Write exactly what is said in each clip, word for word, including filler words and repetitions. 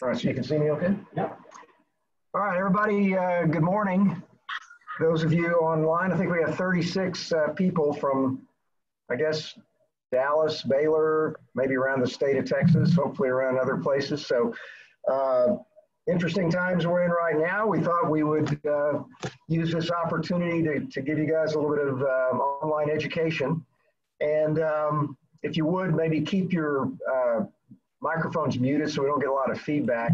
All right, so you can see me okay? Yeah. All right, everybody, uh, good morning. Those of you online, I think we have thirty-six uh, people from, I guess, Dallas, Baylor, maybe around the state of Texas, hopefully around other places. So uh, interesting times we're in right now. We thought we would uh, use this opportunity to, to give you guys a little bit of um, online education. And um, if you would, maybe keep your uh, microphones muted so we don't get a lot of feedback.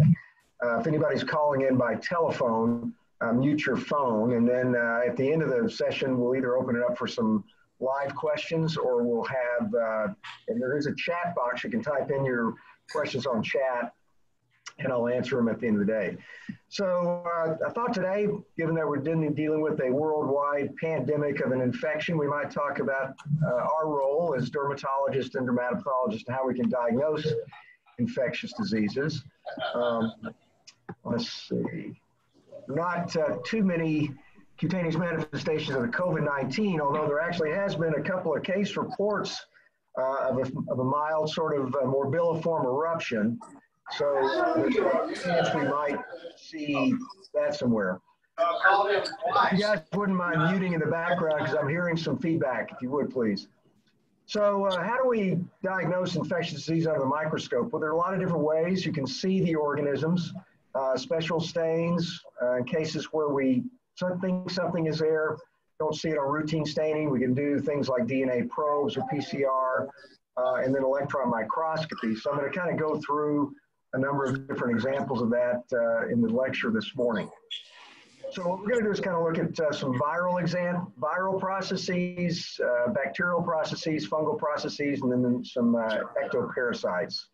Uh, if anybody's calling in by telephone, uh, mute your phone. And then uh, at the end of the session, we'll either open it up for some live questions, or we'll have, uh, and there is a chat box. You can type in your questions on chat, and I'll answer them at the end of the day. So uh, I thought today, given that we're dealing with a worldwide pandemic of an infection, we might talk about uh, our role as dermatologists and dermatopathologists and how we can diagnose infectious diseases. Um, let's see, not uh, too many cutaneous manifestations of the COVID nineteen, although there actually has been a couple of case reports uh, of, a, of a mild sort of uh, morbilliform eruption. So uh, there's a chance we might see that somewhere. If you guys wouldn't mind muting in the background because I'm hearing some feedback, if you would, please. So uh, how do we diagnose infectious disease under the microscope? Well, there are a lot of different ways. You can see the organisms, uh, special stains, uh, in cases where we Something, something is there, don't see it on routine staining. We can do things like D N A probes or P C R, uh, and then electron microscopy. So I'm going to kind of go through a number of different examples of that uh, in the lecture this morning. So what we're going to do is kind of look at uh, some viral exam, viral processes, uh, bacterial processes, fungal processes, and then some uh, ectoparasites.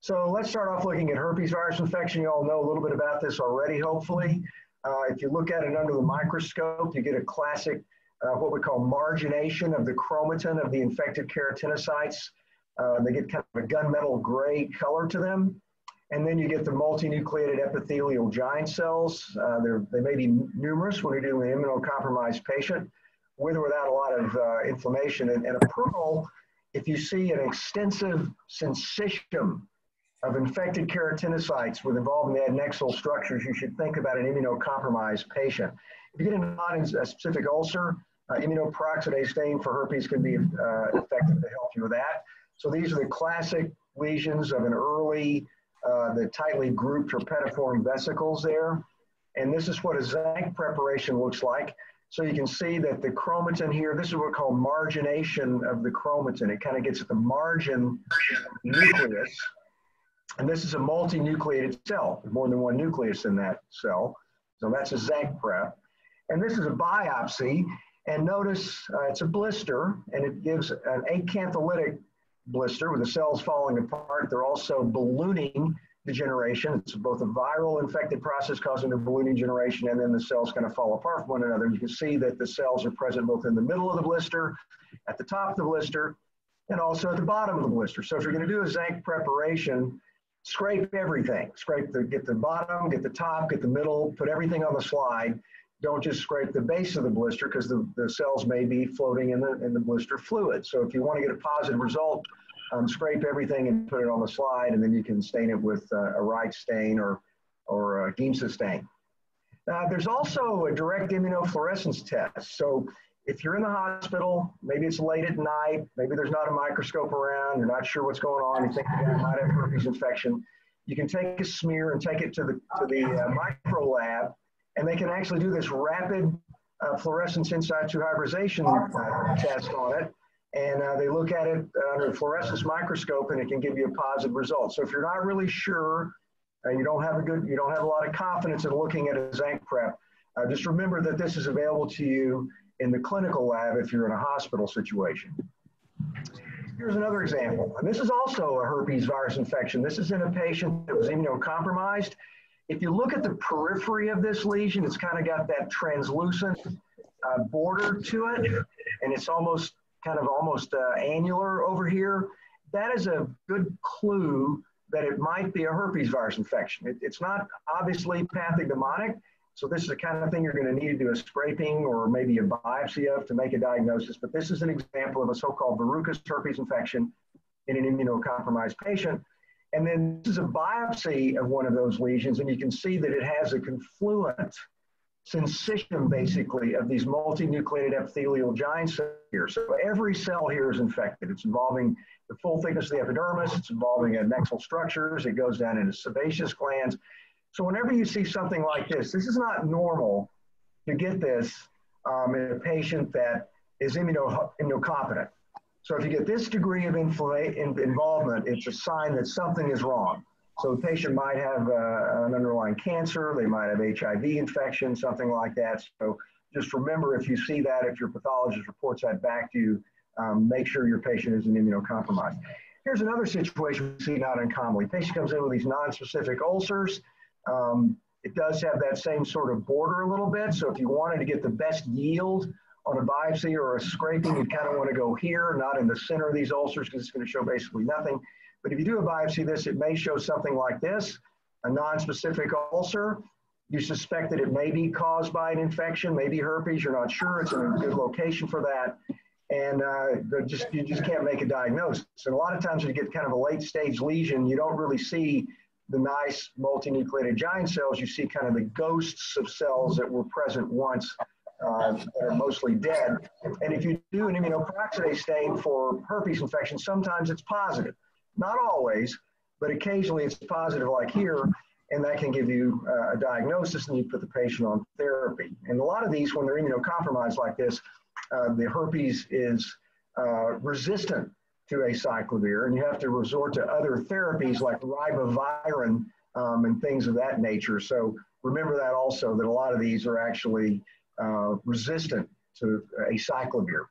So let's start off looking at herpes virus infection. You all know a little bit about this already, hopefully. Uh, if you look at it under the microscope, you get a classic, uh, what we call margination of the chromatin of the infected keratinocytes. Uh, they get kind of a gunmetal gray color to them. And then you get the multinucleated epithelial giant cells. Uh, they may be numerous when you're dealing with an immunocompromised patient, with or without a lot of uh, inflammation. And, and a pearl, if you see an extensive syncytium of infected keratinocytes with involvement in the adnexal structures, you should think about an immunocompromised patient. If you get into a specific ulcer, uh, immunoperoxidase stain for herpes can be uh, effective to help you with that. So these are the classic lesions of an early, uh, the tightly grouped or petiform vesicles there. And this is what a Tzanck preparation looks like. So you can see that the chromatin here, this is what we call margination of the chromatin. It kind of gets at the margin of the nucleus. And this is a multinucleated cell, more than one nucleus in that cell. So that's a Tzanck prep. And this is a biopsy. And notice uh, it's a blister, and it gives an acantholytic blister with the cells falling apart. They're also ballooning degeneration. It's both a viral infected process causing the ballooning generation, and then the cells kind of fall apart from one another. You can see that the cells are present both in the middle of the blister, at the top of the blister, and also at the bottom of the blister. So if you're going to do a Tzanck preparation, scrape everything. Scrape the, get the bottom, get the top, get the middle, put everything on the slide. Don't just scrape the base of the blister because the, the cells may be floating in the, in the blister fluid. So if you want to get a positive result, um, scrape everything and put it on the slide, and then you can stain it with uh, a Wright stain or, or a Giemsa stain. Now, there's also a direct immunofluorescence test. So if you're in the hospital, maybe it's late at night, maybe there's not a microscope around, you're not sure what's going on, you think you might have herpes infection, you can take a smear and take it to the, to the uh, micro lab, and they can actually do this rapid uh, fluorescence inside to hybridization uh, test on it, and uh, they look at it under a fluorescence microscope, and it can give you a positive result. So if you're not really sure, and uh, you don't have a good, you don't have a lot of confidence in looking at a Tzanck prep, uh, just remember that this is available to you in the clinical lab if you're in a hospital situation. Here's another example, and this is also a herpes virus infection. This is in a patient that was immunocompromised. If you look at the periphery of this lesion, it's kind of got that translucent uh, border to it, and it's almost kind of almost uh, annular over here. That is a good clue that it might be a herpes virus infection. It, it's not obviously pathognomonic, so this is the kind of thing you're going to need to do a scraping or maybe a biopsy of to make a diagnosis. But this is an example of a so-called verrucous herpes infection in an immunocompromised patient. And then this is a biopsy of one of those lesions, and you can see that it has a confluent syncytium, basically, of these multinucleated epithelial giant cells here. So every cell here is infected. It's involving the full thickness of the epidermis. It's involving adnexal structures. It goes down into sebaceous glands. So whenever you see something like this, this is not normal to get this um, in a patient that is immuno immunocompetent. So if you get this degree of infla in involvement, it's a sign that something is wrong. So the patient might have uh, an underlying cancer, they might have H I V infection, something like that. So just remember, if you see that, if your pathologist reports that back to you, um, make sure your patient isn't immunocompromised. Here's another situation we see not uncommonly. Patient comes in with these nonspecific ulcers. Um, it does have that same sort of border a little bit. So if you wanted to get the best yield on a biopsy or a scraping, you kind of want to go here, not in the center of these ulcers, because it's going to show basically nothing. But if you do a biopsy of this, it may show something like this, a nonspecific ulcer. You suspect that it may be caused by an infection, maybe herpes, you're not sure, it's in a good location for that. And uh, just, you just can't make a diagnosis. And a lot of times when you get kind of a late stage lesion, you don't really see the nice multinucleated giant cells, you see kind of the ghosts of cells that were present once uh, that are mostly dead. And if you do an immunoperoxidase stain for herpes infection, sometimes it's positive. Not always, but occasionally it's positive like here, and that can give you uh, a diagnosis and you put the patient on therapy. And a lot of these, when they're immunocompromised like this, uh, the herpes is uh, resistant to acyclovir, and you have to resort to other therapies like ribavirin um, and things of that nature. So remember that also, that a lot of these are actually uh, resistant to acyclovir.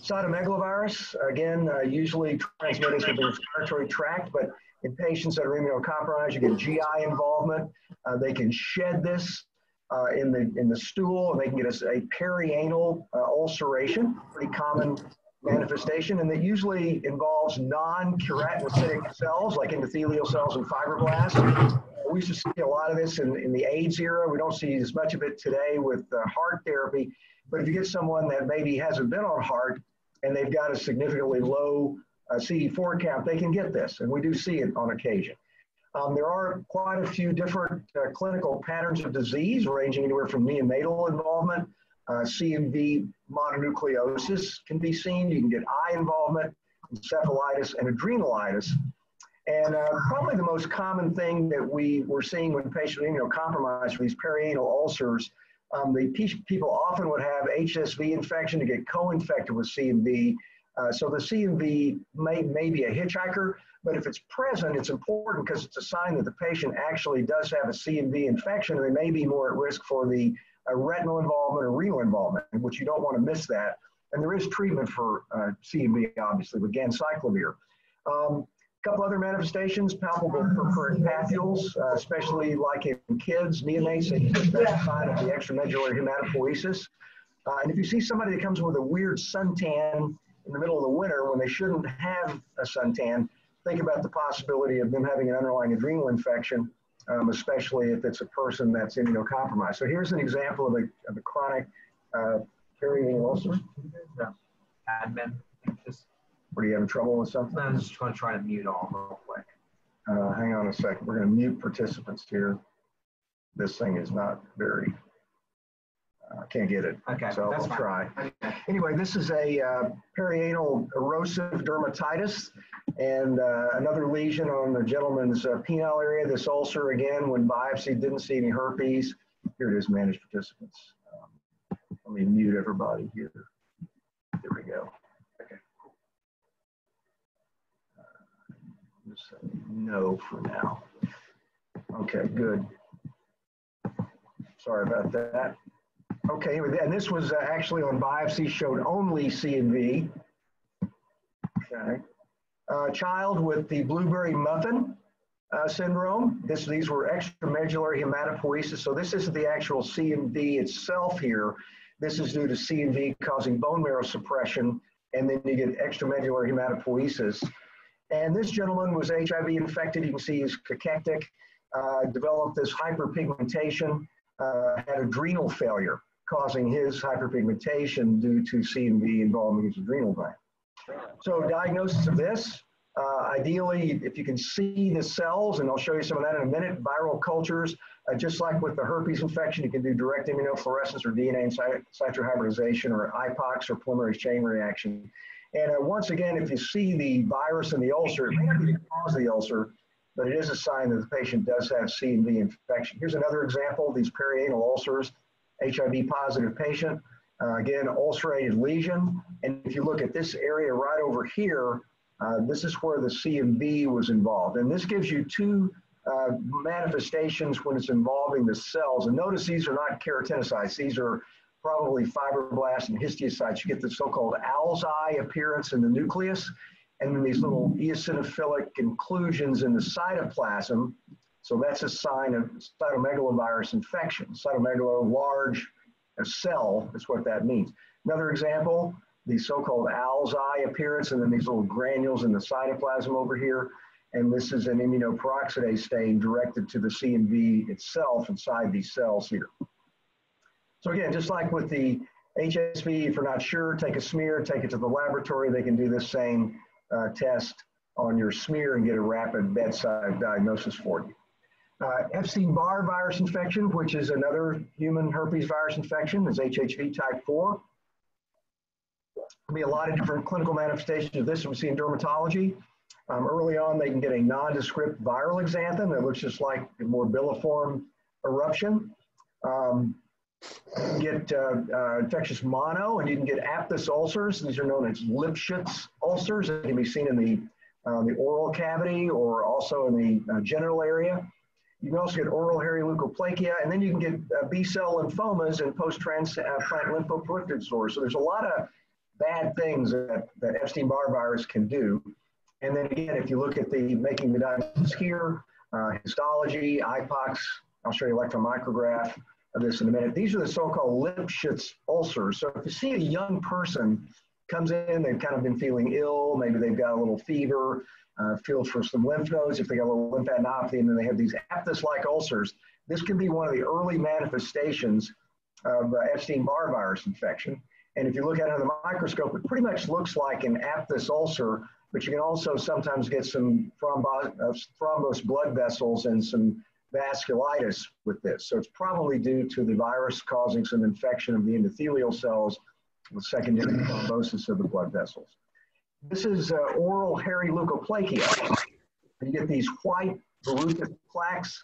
Cytomegalovirus, again, uh, usually transmitted through the respiratory tract, but in patients that are immunocompromised, you get G I involvement. Uh, they can shed this uh, in the in the stool, and they can get a, a perianal uh, ulceration, pretty common manifestation, and that usually involves non-keratinocytic cells, like endothelial cells and fibroblasts. We used to see a lot of this in, in the AIDS era. We don't see as much of it today with uh, HAART therapy. But if you get someone that maybe hasn't been on HAART and they've got a significantly low uh, C D four count, they can get this, and we do see it on occasion. Um, there are quite a few different uh, clinical patterns of disease, ranging anywhere from neonatal involvement, uh, C M V mononucleosis can be seen, you can get eye involvement, encephalitis, and adrenalitis. And uh, probably the most common thing that we were seeing when patients were immunocompromised for these perianal ulcers, Um, the people often would have H S V infection to get co-infected with C M V. Uh, so the C M V may, may be a hitchhiker, but if it's present, it's important because it's a sign that the patient actually does have a C M V infection, and they may be more at risk for the uh, retinal involvement or renal involvement, which you don't want to miss that. And there is treatment for uh, C M V, obviously, with ganciclovir. Um, couple other manifestations, palpable per papules, uh, especially like in kids, neonates, that's a sign of the extramedullary hematopoiesis. Uh, and if you see somebody that comes with a weird suntan in the middle of the winter when they shouldn't have a suntan, think about the possibility of them having an underlying adrenal infection, um, especially if it's a person that's immunocompromised. So here's an example of a, of a chronic uh, perianal ulcer. No. Admin. Are you having trouble with something? I'm just going to try to mute all real quick. Uh, hang on a second. We're going to mute participants here. This thing is not very, I uh, can't get it. Okay, so I'll fine. try. Okay. Anyway, this is a uh, perianal erosive dermatitis and uh, another lesion on the gentleman's uh, penile area. This ulcer, again, when biopsy, didn't see any herpes. Here it is, managed participants. Um, let me mute everybody here. There we go. Say no for now. Okay, good. Sorry about that. Okay, and this was actually on biopsy, showed only C M V. Okay. Uh, child with the blueberry muffin uh, syndrome. This, these were extramedullary hematopoiesis. So this isn't the actual C M V itself here. This is due to C M V causing bone marrow suppression, and then you get extramedullary hematopoiesis. And this gentleman was H I V infected. You can see he's cachectic, uh, developed this hyperpigmentation, uh, had adrenal failure, causing his hyperpigmentation due to C M V involving his adrenal gland. So diagnosis of this, Uh, ideally, if you can see the cells, and I'll show you some of that in a minute, viral cultures, uh, just like with the herpes infection, you can do direct immunofluorescence or D N A and cytohybridization or I POX or polymerase chain reaction. And uh, once again, if you see the virus in the ulcer, it may not be the cause of the ulcer, but it is a sign that the patient does have C M V infection. Here's another example, these perianal ulcers, H I V positive patient, uh, again, ulcerated lesion. And if you look at this area right over here, Uh, this is where the C M V was involved. And this gives you two uh, manifestations when it's involving the cells. And notice these are not keratinocytes. These are probably fibroblasts and histiocytes. You get the so-called owl's eye appearance in the nucleus, and then these little eosinophilic inclusions in the cytoplasm. So that's a sign of cytomegalovirus infection. Cytomegalo, large cell, is what that means. Another example, the so-called owl's eye appearance, and then these little granules in the cytoplasm over here. And this is an immunoperoxidase stain directed to the C M V itself inside these cells here. So again, just like with the H S V, if you're not sure, take a smear, take it to the laboratory. They can do this same uh, test on your smear and get a rapid bedside diagnosis for you. Uh, Epstein-Barr virus infection, which is another human herpes virus infection, is H H V type four. Be a lot of different clinical manifestations of this we see in dermatology. Um, early on, they can get a nondescript viral exanthem that looks just like a more biliform eruption. Um, you can get uh, uh, infectious mono, and you can get aphthous ulcers. These are known as Lipschitz ulcers. They can be seen in the, uh, the oral cavity or also in the uh, genital area. You can also get oral hairy leukoplakia, and then you can get uh, B-cell lymphomas and post-transplant lymphoproliferative disorders. So there's a lot of bad things that, that Epstein-Barr virus can do. And then again, if you look at the making the diagnosis here, uh, histology, I POX, I'll show you electromicrograph of this in a minute. These are the so-called Lipschitz ulcers. So if you see a young person comes in, they've kind of been feeling ill, maybe they've got a little fever, uh, feels for some lymph nodes, if they got a little lymphadenopathy, and then they have these aphthous-like ulcers, this can be one of the early manifestations of uh, Epstein-Barr virus infection. And if you look at it under the microscope, it pretty much looks like an aphthous ulcer, but you can also sometimes get some thrombos, uh, thrombos blood vessels and some vasculitis with this. So it's probably due to the virus causing some infection of the endothelial cells with secondary thrombosis of the blood vessels. This is uh, oral hairy leukoplakia. You get these white verrucous plaques,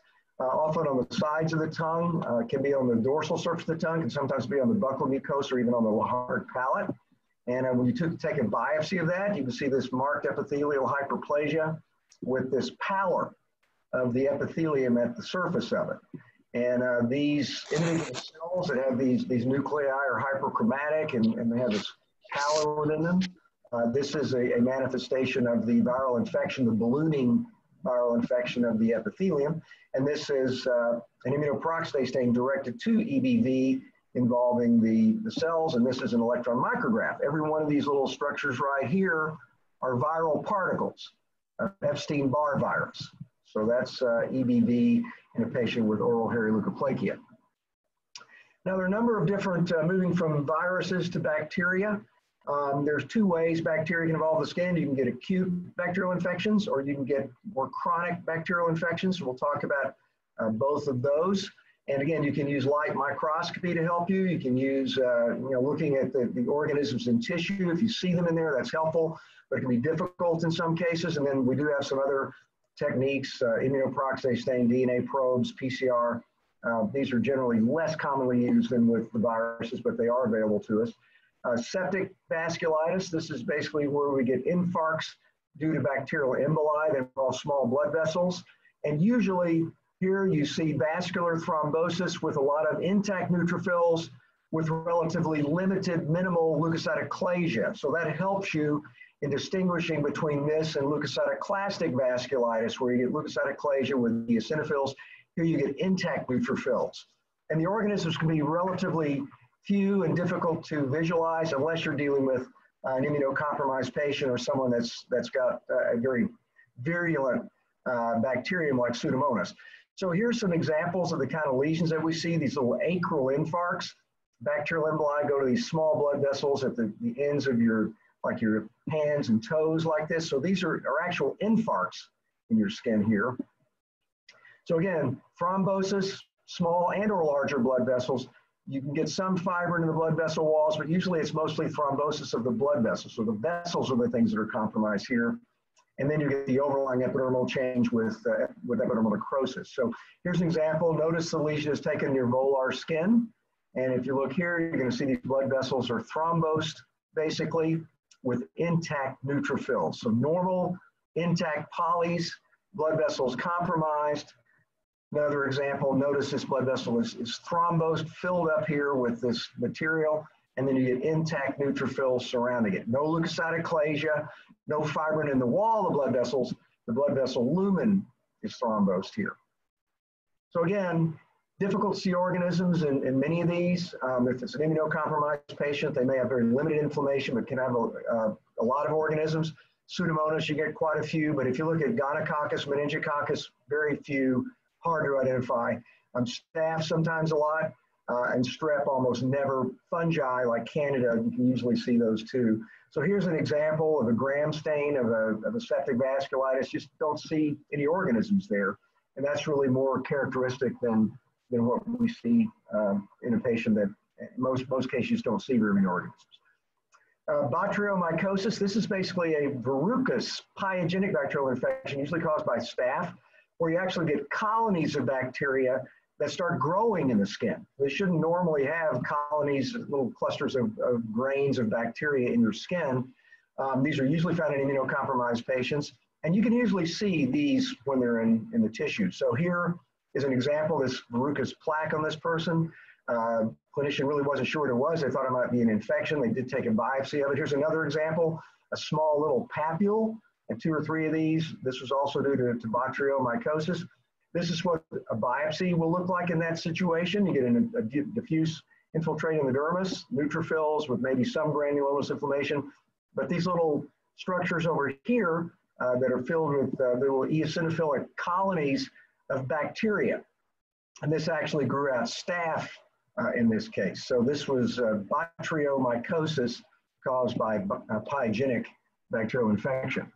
Uh, often on the sides of the tongue, uh, can be on the dorsal surface of the tongue, can sometimes be on the buccal mucosa or even on the hard palate. And uh, when you took, take a biopsy of that, you can see this marked epithelial hyperplasia with this pallor of the epithelium at the surface of it. And uh, these individual cells that have these, these nuclei are hyperchromatic, and, and they have this pallor within them. Uh, this is a, a manifestation of the viral infection, the ballooning viral infection of the epithelium. And this is uh, an immunoperoxidase stain directed to E B V involving the, the cells, and this is an electron micrograph. Every one of these little structures right here are viral particles of Epstein-Barr virus. So that's uh, E B V in a patient with oral hairy leukoplakia. Now there are a number of different, uh, moving from viruses to bacteria. Um, there's two ways bacteria can involve the skin. You can get acute bacterial infections, or you can get more chronic bacterial infections. We'll talk about uh, both of those. And again, you can use light microscopy to help you. You can use, uh, you know, looking at the, the organisms in tissue. If you see them in there, that's helpful, but it can be difficult in some cases. And then we do have some other techniques, uh, immunoperoxidase stain, D N A probes, P C R. Uh, these are generally less commonly used than with the viruses, but they are available to us. Uh, septic vasculitis, this is basically where we get infarcts due to bacterial emboli that involve small blood vessels. And usually here you see vascular thrombosis with a lot of intact neutrophils with relatively limited minimal leukocytoclasia. So that helps you in distinguishing between this and leukocytoclastic vasculitis, where you get leukocytoclasia with eosinophils. Here you get intact neutrophils. And the organisms can be relatively few and difficult to visualize unless you're dealing with uh, an immunocompromised patient or someone that's that's got uh, a very virulent uh, bacterium like Pseudomonas. So here's some examples of the kind of lesions that we see, these little acral infarcts. Bacterial emboli go to these small blood vessels at the, the ends of your like your hands and toes like this. So these are, are actual infarcts in your skin here. So again, thrombosis, small and or larger blood vessels. You can get some fibrin in the blood vessel walls, but usually it's mostly thrombosis of the blood vessels. So the vessels are the things that are compromised here. And then you get the overlying epidermal change with, uh, with epidermal necrosis. So here's an example. Notice the lesion is taken near volar skin. And if you look here, you're going to see these blood vessels are thrombosed, basically, with intact neutrophils. So normal, intact polys, blood vessels compromised. Another example, notice this blood vessel is, is thrombosed, filled up here with this material, and then you get intact neutrophils surrounding it. No leukocytoclasia, no fibrin in the wall of the blood vessels. The blood vessel lumen is thrombosed here. So again, difficult to see organisms in, in many of these. Um, if it's an immunocompromised patient, they may have very limited inflammation, but can have a, uh, a lot of organisms. Pseudomonas, you get quite a few, but if you look at gonococcus, meningococcus, very few. Hard to identify. Um, staph sometimes a lot, uh, and strep almost never. Fungi like candida, you can usually see those too. So here's an example of a gram stain of a, of a septic vasculitis. Just don't see any organisms there. And that's really more characteristic than, than what we see um, in a patient that most, most cases don't see very many organisms. Uh, botryomycosis, this is basically a verrucous pyogenic bacterial infection, usually caused by staph, where you actually get colonies of bacteria that start growing in the skin. They shouldn't normally have colonies, little clusters of, of grains of bacteria in your skin. Um, these are usually found in immunocompromised patients. And you can usually see these when they're in, in the tissue. So here is an example, this verrucous plaque on this person. Uh, clinician really wasn't sure what it was. They thought it might be an infection. They did take a biopsy of it. Here's another example, a small little papule. And two or three of these, this was also due to, to botryomycosis. This is what a biopsy will look like in that situation. You get an, a diffuse infiltrate in the dermis, neutrophils with maybe some granulomatous inflammation, but these little structures over here uh, that are filled with uh, little eosinophilic colonies of bacteria. And this actually grew out staph uh, in this case. So this was uh, botryomycosis caused by uh, pyogenic bacterial infection.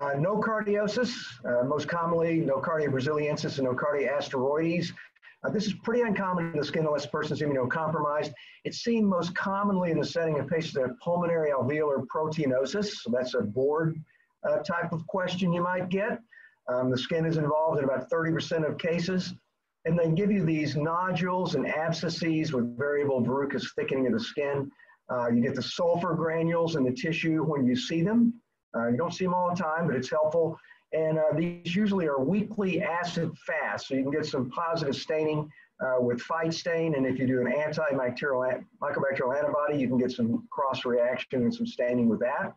Uh, nocardiosis, uh, most commonly nocardia brasiliensis and nocardia asteroides. Uh, this is pretty uncommon in the skin unless the person is immunocompromised. It's seen most commonly in the setting of patients that have pulmonary alveolar proteinosis. So that's a board uh, type of question you might get. Um, the skin is involved in about thirty percent of cases. And they give you these nodules and abscesses with variable verrucous thickening of the skin. Uh, you get the sulfur granules in the tissue when you see them. Uh, you don't see them all the time, but it's helpful. And uh, these usually are weekly acid fast, so you can get some positive staining uh, with Fite stain. And if you do an antimicrobial mycobacterial antibody, you can get some cross-reaction and some staining with that.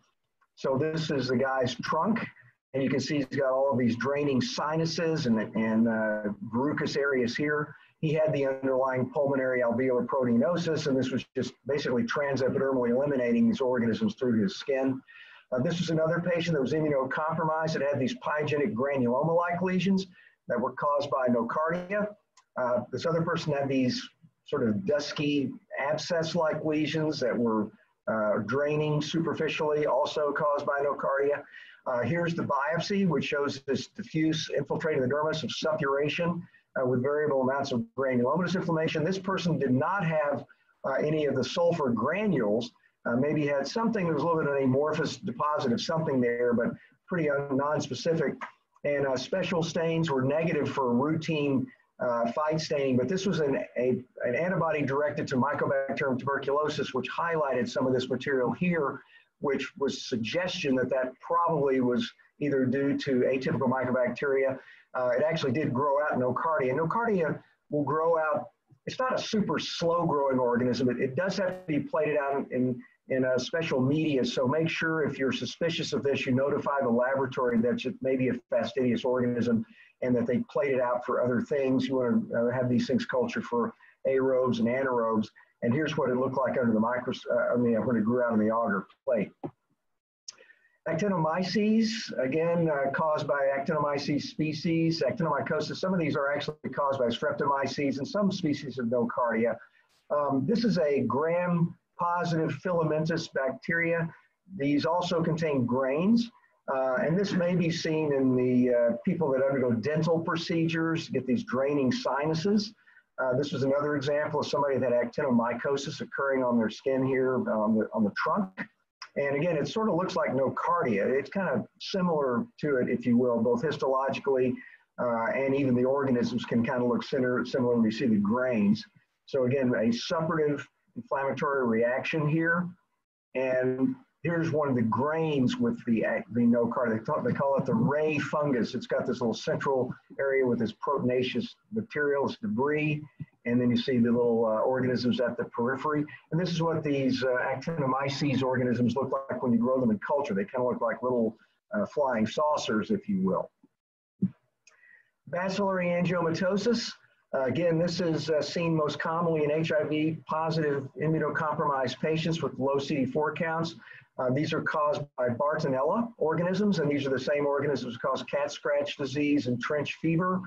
So this is the guy's trunk, and you can see he's got all of these draining sinuses and, and uh, verrucous areas here. He had the underlying pulmonary alveolar proteinosis, and this was just basically transepidermally eliminating these organisms through his skin. Uh, this was another patient that was immunocompromised that had these pyogenic granuloma-like lesions that were caused by nocardia. Uh, this other person had these sort of dusky abscess-like lesions that were uh, draining superficially, also caused by nocardia. Uh, here's the biopsy, which shows this diffuse infiltrate in the dermis of suppuration uh, with variable amounts of granulomatous inflammation. This person did not have uh, any of the sulfur granules. Uh, maybe had something that was a little bit of an amorphous deposit of something there, but pretty non-specific. And uh, special stains were negative for routine uh, Fite staining, but this was an, a, an antibody directed to Mycobacterium tuberculosis, which highlighted some of this material here, which was suggestion that that probably was either due to atypical mycobacteria. Uh, it actually did grow out nocardia. Nocardia will grow out. It's not a super slow-growing organism. It, it does have to be plated out in in a special media, so make sure if you're suspicious of this, you notify the laboratory that it may be a fastidious organism and that they plate it out for other things. You want to have these things cultured for aerobes and anaerobes, and here's what it looked like under the microscope, uh, I mean, when it grew out on the auger plate. Actinomyces, again, uh, caused by Actinomyces species, actinomycosis. Some of these are actually caused by Streptomyces and some species of nocardia. Um, this is a gram positive filamentous bacteria. These also contain grains, uh, and this may be seen in the uh, people that undergo dental procedures, get these draining sinuses. Uh, this was another example of somebody that had actinomycosis occurring on their skin here, on the, on the trunk. And again, it sort of looks like nocardia. It's kind of similar to it, if you will, both histologically uh, and even the organisms can kind of look similar, similar when you see the grains. So again, a suppurative inflammatory reaction here. And here's one of the grains with the, the nocardia. They call it the ray fungus. It's got this little central area with this proteinaceous material, this debris. And then you see the little uh, organisms at the periphery. And this is what these uh, Actinomyces organisms look like when you grow them in culture. They kind of look like little uh, flying saucers, if you will. Bacillary angiomatosis. Uh, again, this is uh, seen most commonly in H I V-positive immunocompromised patients with low C D four counts. Uh, these are caused by Bartonella organisms, and these are the same organisms that cause cat scratch disease and trench fever.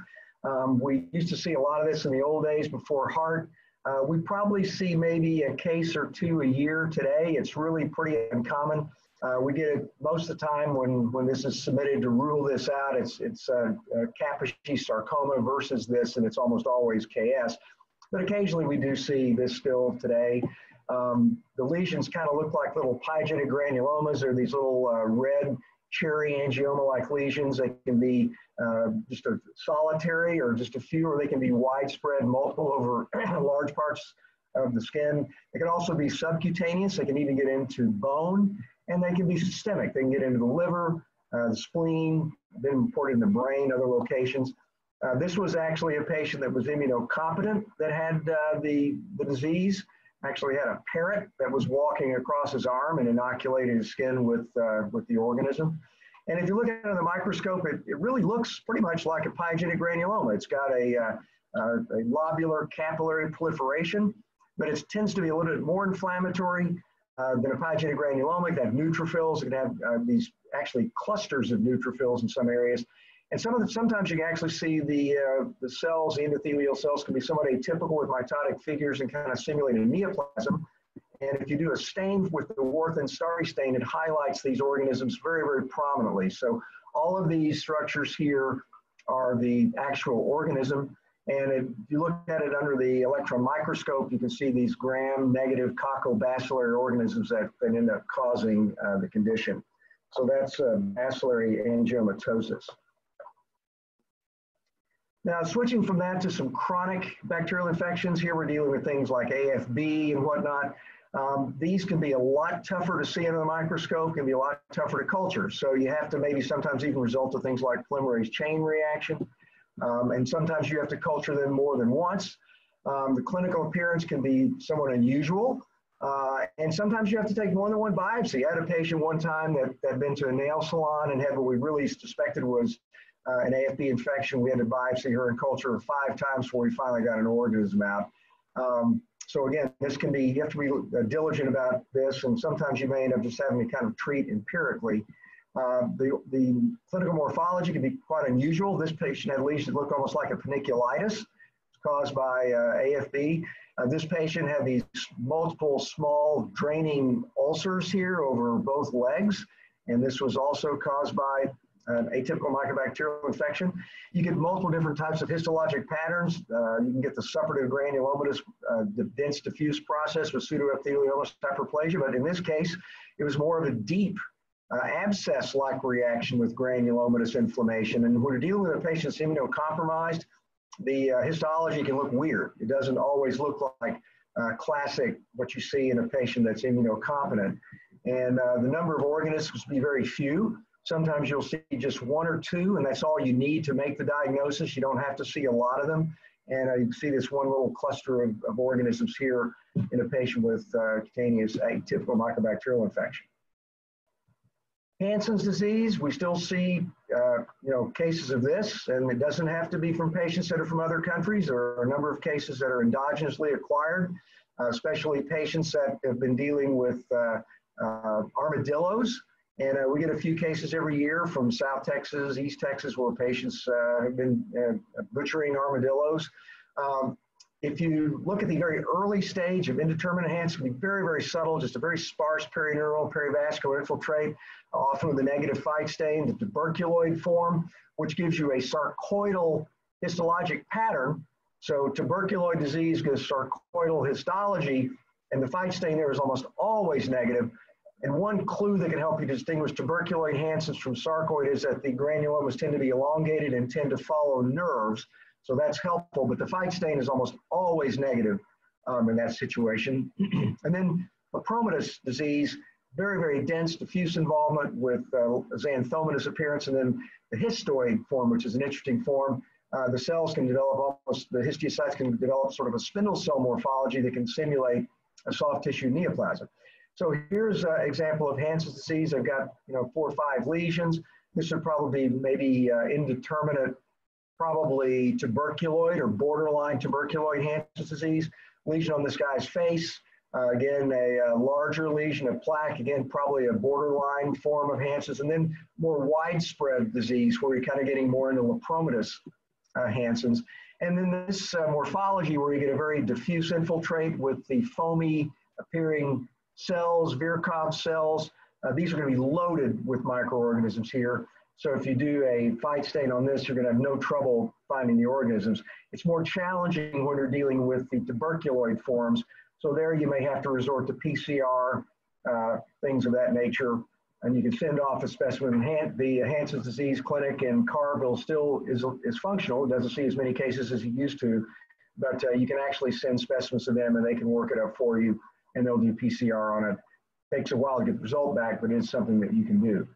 Um, we used to see a lot of this in the old days before HAART. Uh, we probably see maybe a case or two a year today. It's really pretty uncommon. Uh, we get it most of the time when, when this is submitted to rule this out. It's, it's uh, uh, Kaposi sarcoma versus this, and it's almost always K S. But occasionally we do see this still today. Um, the lesions kind of look like little pyogenic granulomas or these little uh, red cherry angioma-like lesions. They can be uh, just a solitary or just a few, or they can be widespread, multiple over large parts of the skin. They can also be subcutaneous. They can even get into bone, and they can be systemic. They can get into the liver, uh, the spleen, been reported in the brain, other locations. Uh, this was actually a patient that was immunocompetent that had uh, the, the disease. Actually had a parrot that was walking across his arm and inoculated his skin with, uh, with the organism. And if you look at it under the microscope, it, it really looks pretty much like a pyogenic granuloma. It's got a, uh, a, a lobular capillary proliferation, but it tends to be a little bit more inflammatory uh, than a pyogenic granuloma. It can have neutrophils. It can have uh, these actually clusters of neutrophils in some areas. And some of the, sometimes you can actually see the, uh, the cells, the endothelial cells can be somewhat atypical with mitotic figures and kind of simulate a neoplasm. And if you do a stain with the Warthin-Starry stain, it highlights these organisms very, very prominently. So all of these structures here are the actual organism. And if you look at it under the electron microscope, you can see these gram-negative coccobacillary organisms that can end up causing uh, the condition. So that's uh, bacillary angiomatosis. Now, switching from that to some chronic bacterial infections, here we're dealing with things like A F B and whatnot. Um, these can be a lot tougher to see under the microscope, can be a lot tougher to culture. So you have to maybe sometimes even result to things like polymerase chain reaction. Um, and sometimes you have to culture them more than once. Um, the clinical appearance can be somewhat unusual. Uh, and sometimes you have to take more than one biopsy. I had a patient one time that had been to a nail salon and had what we really suspected was Uh, an A F B infection. We had to biopsy her in culture five times before we finally got an organism out. Um, so again, this can be, you have to be uh, diligent about this, and sometimes you may end up just having to kind of treat empirically. Uh, the, the clinical morphology can be quite unusual. This patient had lesions that looked almost like a paniculitis. It's caused by uh, A F B. Uh, this patient had these multiple small draining ulcers here over both legs, and this was also caused by an atypical mycobacterial infection. You get multiple different types of histologic patterns. Uh, you can get the suppurative granulomatous uh, dense diffuse process with pseudoepitheliomatous hyperplasia, but in this case, it was more of a deep uh, abscess-like reaction with granulomatous inflammation. And when you're dealing with a patient that's immunocompromised, the uh, histology can look weird. It doesn't always look like uh, classic what you see in a patient that's immunocompetent. And uh, the number of organisms will be very few. Sometimes you'll see just one or two, and that's all you need to make the diagnosis. You don't have to see a lot of them. And uh, you can see this one little cluster of, of organisms here in a patient with uh, cutaneous atypical mycobacterial infection. Hansen's disease, we still see uh, you know, cases of this, and it doesn't have to be from patients that are from other countries. There are a number of cases that are endogenously acquired, uh, especially patients that have been dealing with uh, uh, armadillos. And uh, we get a few cases every year from South Texas, East Texas, where patients uh, have been uh, butchering armadillos. Um, If you look at the very early stage of indeterminate hands, it can be very, very subtle, just a very sparse perineural, perivascular infiltrate, often with a negative Fite stain, the tuberculoid form, which gives you a sarcoidal histologic pattern. So tuberculoid disease gives sarcoidal histology, and the Fite stain there is almost always negative. And one clue that can help you distinguish tuberculoid Hansen's from sarcoid is that the granulomas tend to be elongated and tend to follow nerves. So that's helpful, but the Fite stain is almost always negative um, in that situation. And then Leishmania's disease, very, very dense diffuse involvement with uh, xanthomatous appearance, and then the histoid form, which is an interesting form. Uh, the cells can develop almost, the histiocytes can develop sort of a spindle cell morphology that can simulate a soft tissue neoplasm. So here's an example of Hansen's disease. I've got, you know, four or five lesions. This would probably be maybe uh, indeterminate, probably tuberculoid or borderline tuberculoid Hansen's disease. Lesion on this guy's face. Uh, again, a, a larger lesion of plaque. Again, probably a borderline form of Hansen's. And then more widespread disease where you're kind of getting more into leishmania uh, Hansen's. And then this uh, morphology where you get a very diffuse infiltrate with the foamy appearing cells, Virchow cells. Uh, these are going to be loaded with microorganisms here. So if you do a Fite stain on this, you're going to have no trouble finding the organisms. It's more challenging when you're dealing with the tuberculoid forms. So there you may have to resort to P C R, uh, things of that nature. And you can send off a specimen. Han the Hansen's disease clinic in Carville still is, is functional. It doesn't see as many cases as it used to, but uh, you can actually send specimens to them and they can work it up for you. And they'll do P C R on it. Takes a while to get the result back, but it's something that you can do.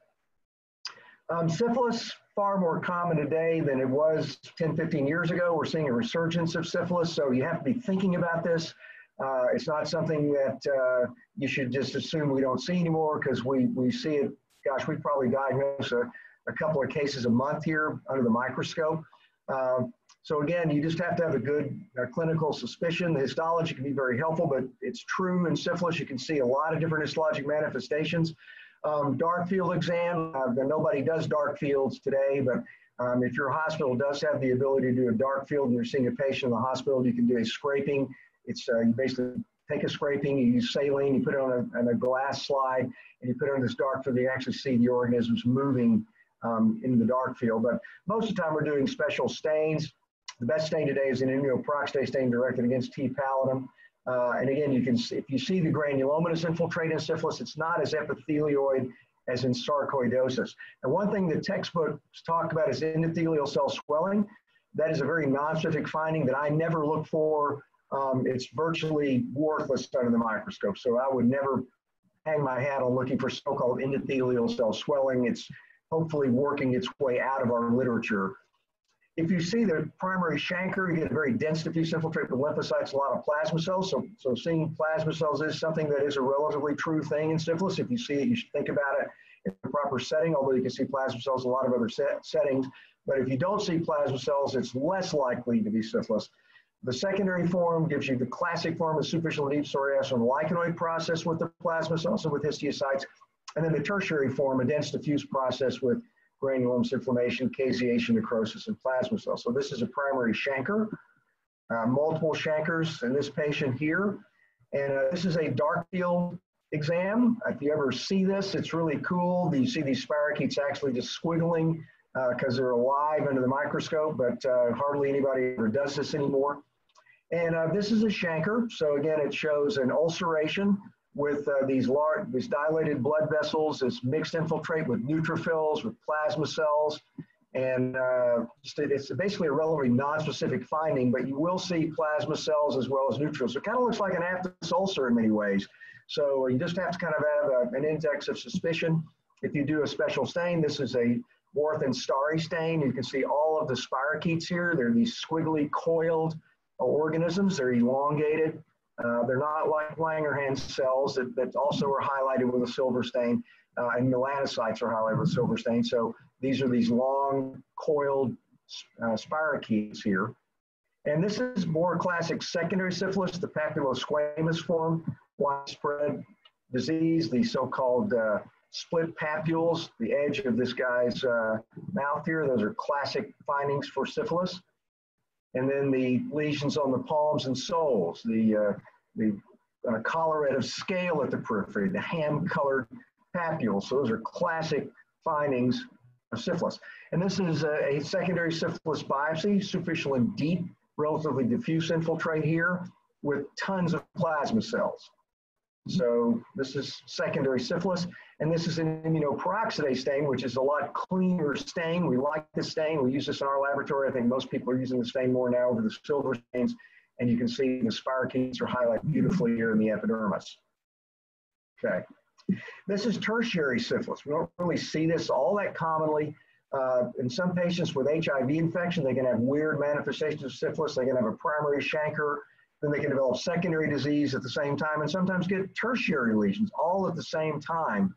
Um, syphilis, far more common today than it was ten, fifteen years ago. We're seeing a resurgence of syphilis, so you have to be thinking about this. Uh, it's not something that uh, you should just assume we don't see anymore, because we, we see it, gosh, we probably diagnose a, a couple of cases a month here under the microscope. Um, So again, you just have to have a good uh, clinical suspicion. The histology can be very helpful, but it's true in syphilis. You can see a lot of different histologic manifestations. Um, dark field exam, uh, nobody does dark fields today, but um, if your hospital does have the ability to do a dark field and you're seeing a patient in the hospital, you can do a scraping. It's uh, you basically take a scraping, you use saline, you put it on a, on a glass slide, and you put it on this dark field, you actually see the organisms moving um, in the dark field. But most of the time we're doing special stains. The best stain today is an immunoperoxidase stain directed against T. pallidum. Uh, and again, you can see, if you see the granulomatous infiltrate in syphilis, it's not as epithelioid as in sarcoidosis. And one thing the textbooks talk about is endothelial cell swelling. That is a very nonspecific finding that I never look for. Um, it's virtually worthless under the microscope. So I would never hang my hat on looking for so-called endothelial cell swelling. It's hopefully working its way out of our literature. If you see the primary chancre, you get a very dense diffuse infiltrate with lymphocytes, a lot of plasma cells. So, so seeing plasma cells is something that is a relatively true thing in syphilis. If you see it, you should think about it in the proper setting, although you can see plasma cells in a lot of other set settings. But if you don't see plasma cells, it's less likely to be syphilis. The secondary form gives you the classic form of superficial deep psoriasis and lichenoid process with the plasma cells and with histiocytes. And then the tertiary form, a dense diffuse process with granulomatous inflammation, caseation, necrosis, and plasma cells. So this is a primary chancre, uh, multiple chancres in this patient here. And uh, this is a dark field exam. If you ever see this, it's really cool. You see these spirochetes actually just squiggling because uh, they're alive under the microscope, but uh, hardly anybody ever does this anymore. And uh, this is a chancre. So again, it shows an ulceration with uh, these large, these dilated blood vessels, this mixed infiltrate with neutrophils, with plasma cells, and uh, it's basically a relatively non-specific finding, but you will see plasma cells as well as neutrophils. So it kind of looks like an aphthous ulcer in many ways. So you just have to kind of have a, an index of suspicion. If you do a special stain, this is a Warthin-Starry stain. You can see all of the spirochetes here. They're these squiggly coiled organisms. They're elongated. Uh, they're not like Langerhans cells that, that also are highlighted with a silver stain, uh, and melanocytes are highlighted with a silver stain. So these are these long coiled uh, spirochetes here. And this is more classic secondary syphilis, the papulosquamous form, widespread disease, the so-called uh, split papules, the edge of this guy's uh, mouth here. Those are classic findings for syphilis. and then the lesions on the palms and soles, the, uh, the uh, colorative scale at the periphery, the ham-colored papules. So those are classic findings of syphilis. And this is a, a secondary syphilis biopsy, superficial and deep, relatively diffuse infiltrate here with tons of plasma cells. So this is secondary syphilis, and this is an immunoperoxidase stain, which is a lot cleaner stain. We like this stain. We use this in our laboratory. I think most people are using the stain more now over the silver stains, and you can see the spirochetes are highlighted beautifully here in the epidermis. Okay. This is tertiary syphilis. We don't really see this all that commonly. Uh, in some patients with H I V infection, they can have weird manifestations of syphilis. They can have a primary chancre. Then they can develop secondary disease at the same time and sometimes get tertiary lesions all at the same time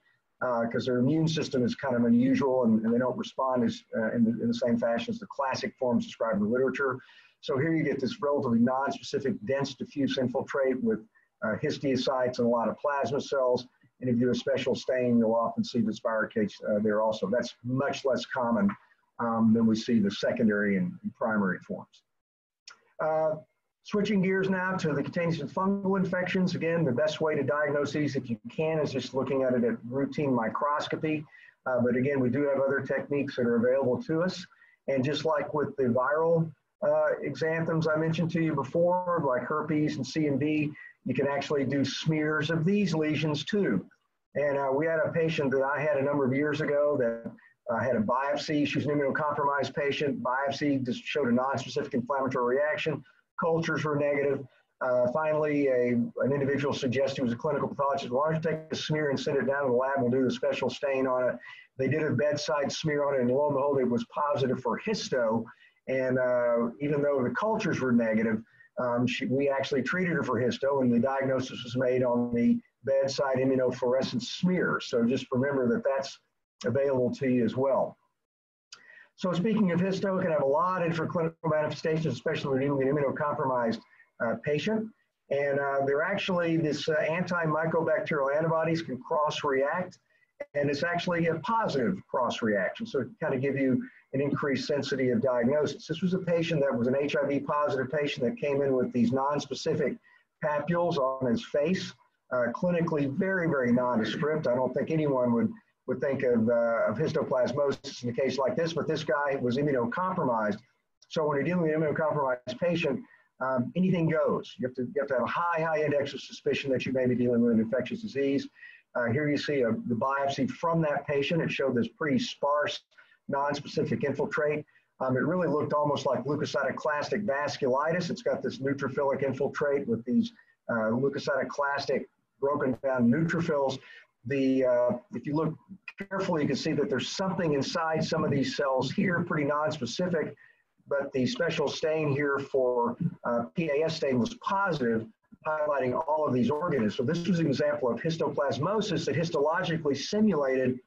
because uh, their immune system is kind of unusual and, and they don't respond as, uh, in, the, in the same fashion as the classic forms described in the literature. So here you get this relatively non-specific dense diffuse infiltrate with uh, histiocytes and a lot of plasma cells. And if you do a special stain, you'll often see the spirochetes uh, there also. That's much less common um, than we see the secondary and, and primary forms. Uh, Switching gears now to the cutaneous and fungal infections. Again, the best way to diagnose these, if you can, is just looking at it at routine microscopy. Uh, but again, we do have other techniques that are available to us. And just like with the viral uh, exanthems I mentioned to you before, like herpes and C M V, you can actually do smears of these lesions too. And uh, we had a patient that I had a number of years ago that I uh, had a biopsy. She was an immunocompromised patient. Biopsy just showed a nonspecific inflammatory reaction. Cultures were negative. Uh, finally, a, an individual suggested, he was a clinical pathologist, why don't you take a smear and send it down to the lab, we'll do the special stain on it. They did a bedside smear on it, and lo and behold, it was positive for histo. And uh, even though the cultures were negative, um, she, we actually treated her for histo, and the diagnosis was made on the bedside immunofluorescence smear. So just remember that that's available to you as well. So speaking of histo, it can have a lot of different clinical manifestations, especially when you're dealing with an immunocompromised uh, patient. And uh, they're actually, this uh, anti-mycobacterial antibodies can cross-react, and it's actually a positive cross-reaction. So it kind of give you an increased sensitivity of diagnosis. This was a patient that was an H I V-positive patient that came in with these non-specific papules on his face, uh, clinically very, very nondescript. I don't think anyone would would think of, uh, of histoplasmosis in a case like this, but this guy was immunocompromised. So when you're dealing with an immunocompromised patient, um, anything goes. You have, to, you have to have a high, high index of suspicion that you may be dealing with an infectious disease. Uh, here you see a, the biopsy from that patient. It showed this pretty sparse, nonspecific infiltrate. Um, it really looked almost like leukocytoclastic vasculitis. It's got this neutrophilic infiltrate with these uh, leukocytoclastic broken down neutrophils. The, uh, if you look carefully, you can see that there's something inside some of these cells here, pretty nonspecific, but the special stain here for uh, P A S stain was positive, highlighting all of these organisms. So this was an example of histoplasmosis that histologically simulated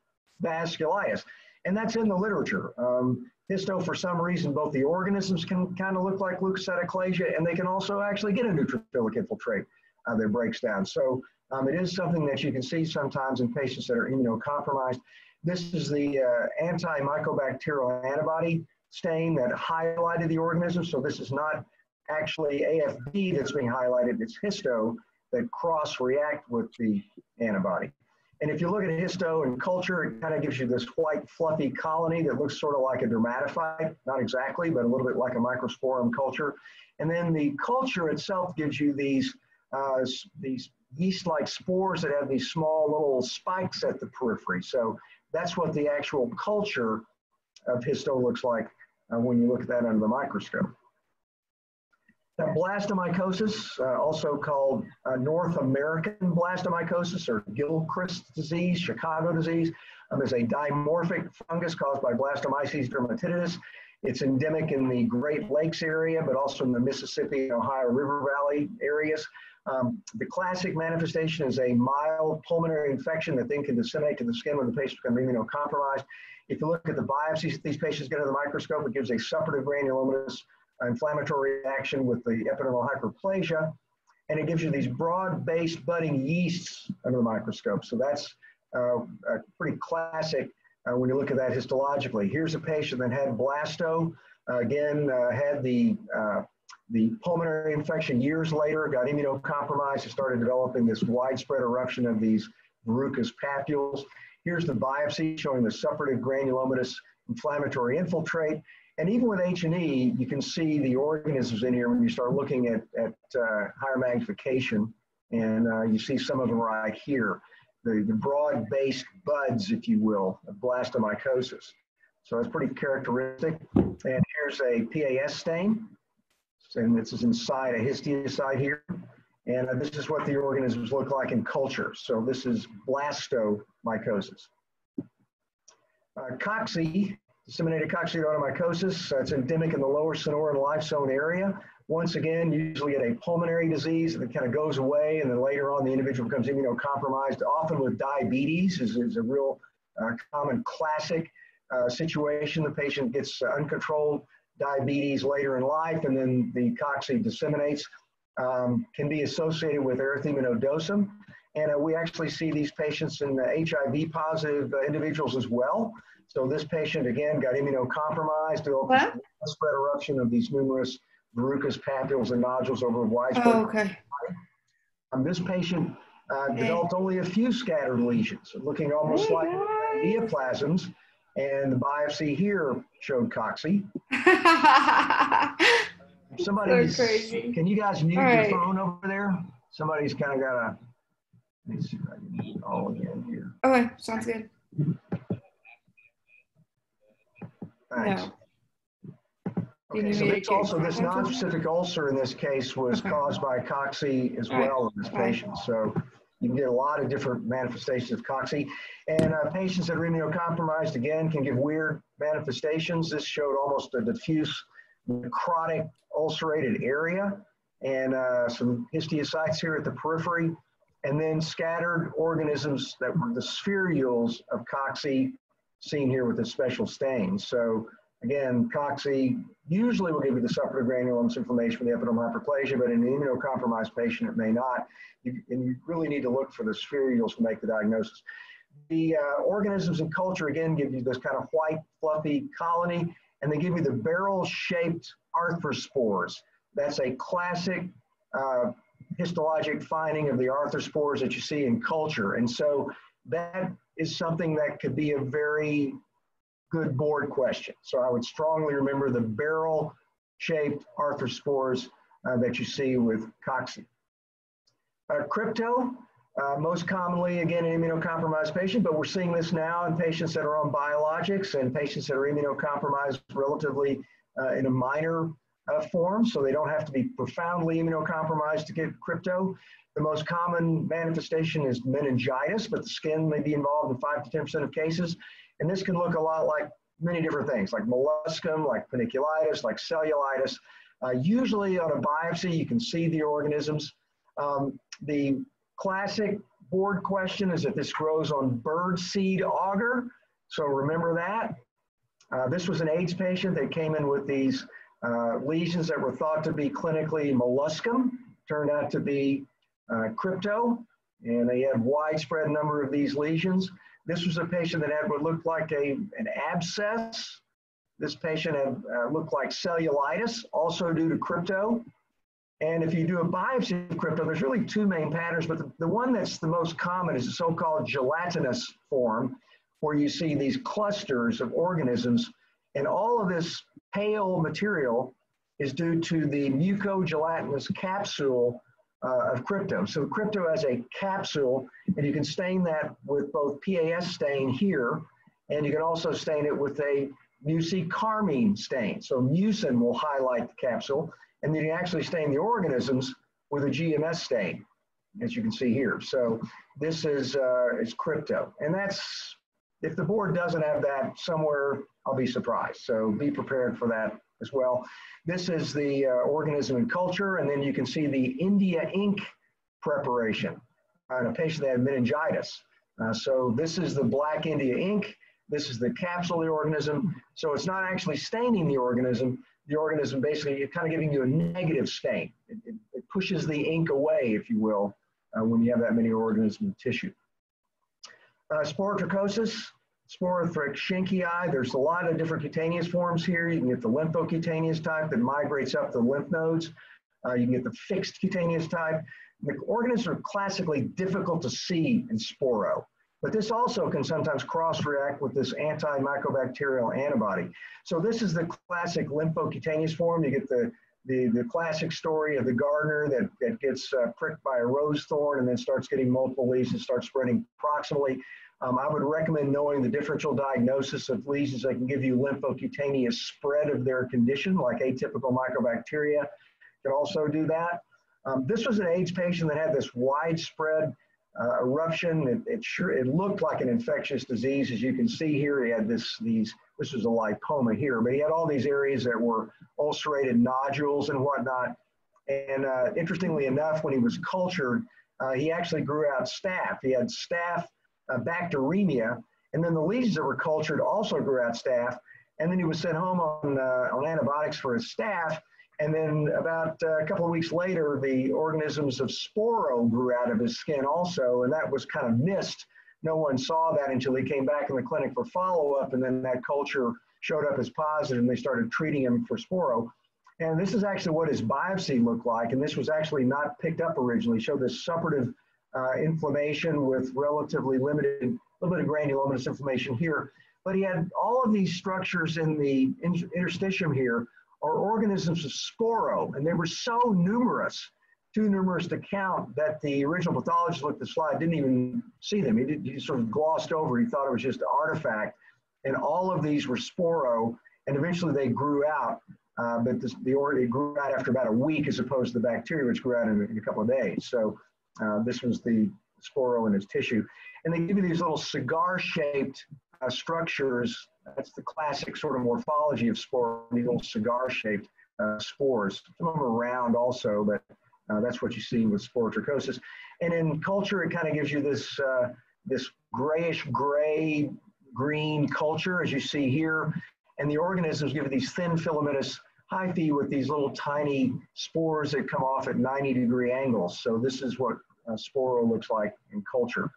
vasculitis. And that's in the literature. Um, histo, for some reason, both the organisms can kind of look like leukocytoclasia, and they can also actually get a neutrophilic infiltrate uh, that breaks down. So Um, it is something that you can see sometimes in patients that are immunocompromised. This is the uh, anti-mycobacterial antibody stain that highlighted the organism. So this is not actually A F B that's being highlighted. It's histo that cross-react with the antibody. And if you look at histo in culture, it kind of gives you this white, fluffy colony that looks sort of like a dermatophyte, not exactly, but a little bit like a microsporum culture. And then the culture itself gives you these, uh, these yeast-like spores that have these small little spikes at the periphery. So that's what the actual culture of histo looks like uh, when you look at that under the microscope. Now, blastomycosis, uh, also called uh, North American blastomycosis or Gilchrist disease, Chicago disease, um, is a dimorphic fungus caused by Blastomyces dermatitidis. It's endemic in the Great Lakes area, but also in the Mississippi and Ohio River Valley areas. Um, the classic manifestation is a mild pulmonary infection that then can disseminate to the skin when the patient becomes immunocompromised. If you look at the biopsies that these patients get under the microscope, it gives a suppurative granulomatous inflammatory reaction with the epidermal hyperplasia, and it gives you these broad-based budding yeasts under the microscope. So that's uh, a pretty classic uh, when you look at that histologically. Here's a patient that had blasto. again, uh, had the, uh, the pulmonary infection years later, got immunocompromised, and started developing this widespread eruption of these verrucous papules. Here's the biopsy showing the suppurative granulomatous inflammatory infiltrate. And even with H and E, you can see the organisms in here when you start looking at, at uh, higher magnification. And uh, you see some of them right here, the, the broad-based buds, if you will, of blastomycosis. So it's pretty characteristic. And here's a P A S stain. And this is inside a histiocyte here. And uh, this is what the organisms look like in culture. So this is blastomycosis. Uh, cocci. Disseminated coccidioidomycosis, uh, it's endemic in the lower Sonoran life zone area. Once again, usually at a pulmonary disease that kind of goes away, and then later on the individual becomes immunocompromised, often with diabetes is, is a real uh, common classic uh, situation. The patient gets uh, uncontrolled diabetes later in life, and then the cocci disseminates, um, can be associated with erythema nodosum. And uh, we actually see these patients in uh, H I V positive uh, individuals as well. So this patient, again, got immunocompromised, developed a widespread eruption of these numerous verrucous papules and nodules over widespread. Oh, okay. Um, this patient uh, okay. developed only a few scattered lesions, looking almost hey, like guys. neoplasms, and the biopsy here showed cocci. Somebody's, so crazy. Can you guys mute right. your phone over there? Somebody's kind of got a, let me see if I can mute all again here. Okay, sounds good. Thanks. No. Okay, so it's also this non-specific ulcer in this case was okay. caused by cocci as All well right. in this patient. Right. So you can get a lot of different manifestations of cocci. And uh, patients that are immunocompromised, again, can give weird manifestations. This showed almost a diffuse necrotic ulcerated area and uh, some histiocytes here at the periphery. And then scattered organisms that were the spherules of cocci seen here with a special stain. So again, cocci usually will give you the suppurative granulomatous inflammation for the epidermal hyperplasia, but in an immunocompromised patient, it may not. You, and you really need to look for the spherules to make the diagnosis. The uh, organisms in culture, again, give you this kind of white, fluffy colony, and they give you the barrel-shaped arthrospores. That's a classic uh, histologic finding of the arthrospores that you see in culture. And so that is something that could be a very good board question. So I would strongly remember the barrel-shaped arthrospores uh, that you see with cocci. Uh, crypto, uh, most commonly, again, an immunocompromised patient, but we're seeing this now in patients that are on biologics and patients that are immunocompromised relatively uh, in a minor uh, form, so they don't have to be profoundly immunocompromised to get crypto. The most common manifestation is meningitis, but the skin may be involved in five to ten percent of cases. And this can look a lot like many different things, like molluscum, like paniculitis, like cellulitis. Uh, usually on a biopsy, you can see the organisms. Um, the classic board question is that this grows on bird seed agar. So remember that. Uh, this was an AIDS patient that came in with these uh, lesions that were thought to be clinically molluscum, turned out to be Uh, crypto, and they had widespread number of these lesions. This was a patient that had what looked like a, an abscess. This patient had uh, looked like cellulitis, also due to crypto. And if you do a biopsy of crypto, there's really two main patterns, but the, the one that's the most common is the so-called gelatinous form, where you see these clusters of organisms, and all of this pale material is due to the mucogelatinous capsule Uh, of crypto. So crypto has a capsule, and you can stain that with both P A S stain here, and you can also stain it with a mucicarmine stain. So mucin will highlight the capsule, and then you actually stain the organisms with a G M S stain, as you can see here. So this is, uh, is crypto. And that's, if the board doesn't have that somewhere, I'll be surprised. So be prepared for that as well. This is the uh, organism in culture, and then you can see the India ink preparation on a patient that had meningitis. Uh, so this is the black India ink. This is the capsule of the organism. So it's not actually staining the organism. The organism basically kind of giving you a negative stain. It, it, it pushes the ink away, if you will, uh, when you have that many organisms in tissue. Uh, spirochetes. Sporothrachinchii, there's a lot of different cutaneous forms here. You can get the lymphocutaneous type that migrates up the lymph nodes. Uh, you can get the fixed cutaneous type. The organisms are classically difficult to see in sporo, but this also can sometimes cross-react with this anti-mycobacterial antibody. So this is the classic lymphocutaneous form. You get the, the, the classic story of the gardener that, that gets uh, pricked by a rose thorn and then starts getting multiple leaves and starts spreading proximally. Um, I would recommend knowing the differential diagnosis of lesions that can give you lymphocutaneous spread of their condition, like atypical mycobacteria can also do that. Um, this was an AIDS patient that had this widespread uh, eruption. It, it sure it looked like an infectious disease, as you can see here. He had this these this was a lipoma here, but he had all these areas that were ulcerated nodules and whatnot. And uh, interestingly enough, when he was cultured, uh, he actually grew out staph. He had staph uh, bacteremia, and then the lesions that were cultured also grew out staph. And then he was sent home on uh, on antibiotics for his staph. And then about a couple of weeks later, the organisms of sporo grew out of his skin also, and that was kind of missed. No one saw that until he came back in the clinic for follow-up, and then that culture showed up as positive, and they started treating him for sporo. And this is actually what his biopsy looked like, and this was actually not picked up originally. It showed this suppurative uh, inflammation with relatively limited, a little bit of granulomatous inflammation here. But he had all of these structures in the interstitium here, are organisms of sporo, and they were so numerous, too numerous to count, that the original pathologist looked at the slide, didn't even see them. He, did, he sort of glossed over. He thought it was just an artifact, and all of these were sporo, and eventually they grew out, uh, but this, the or it grew out after about a week as opposed to the bacteria, which grew out in, in a couple of days. So uh, this was the sporo in its tissue. And they give you these little cigar-shaped uh, structures. That's the classic sort of morphology of spore, these little cigar-shaped uh, spores. Some of them are round also, but uh, that's what you see with sporotrichosis. And in culture, it kind of gives you this, uh, this grayish-gray, green culture, as you see here. And the organisms give you these thin filamentous hyphae with these little tiny spores that come off at ninety degree angles. So this is what uh, sporo looks like in culture.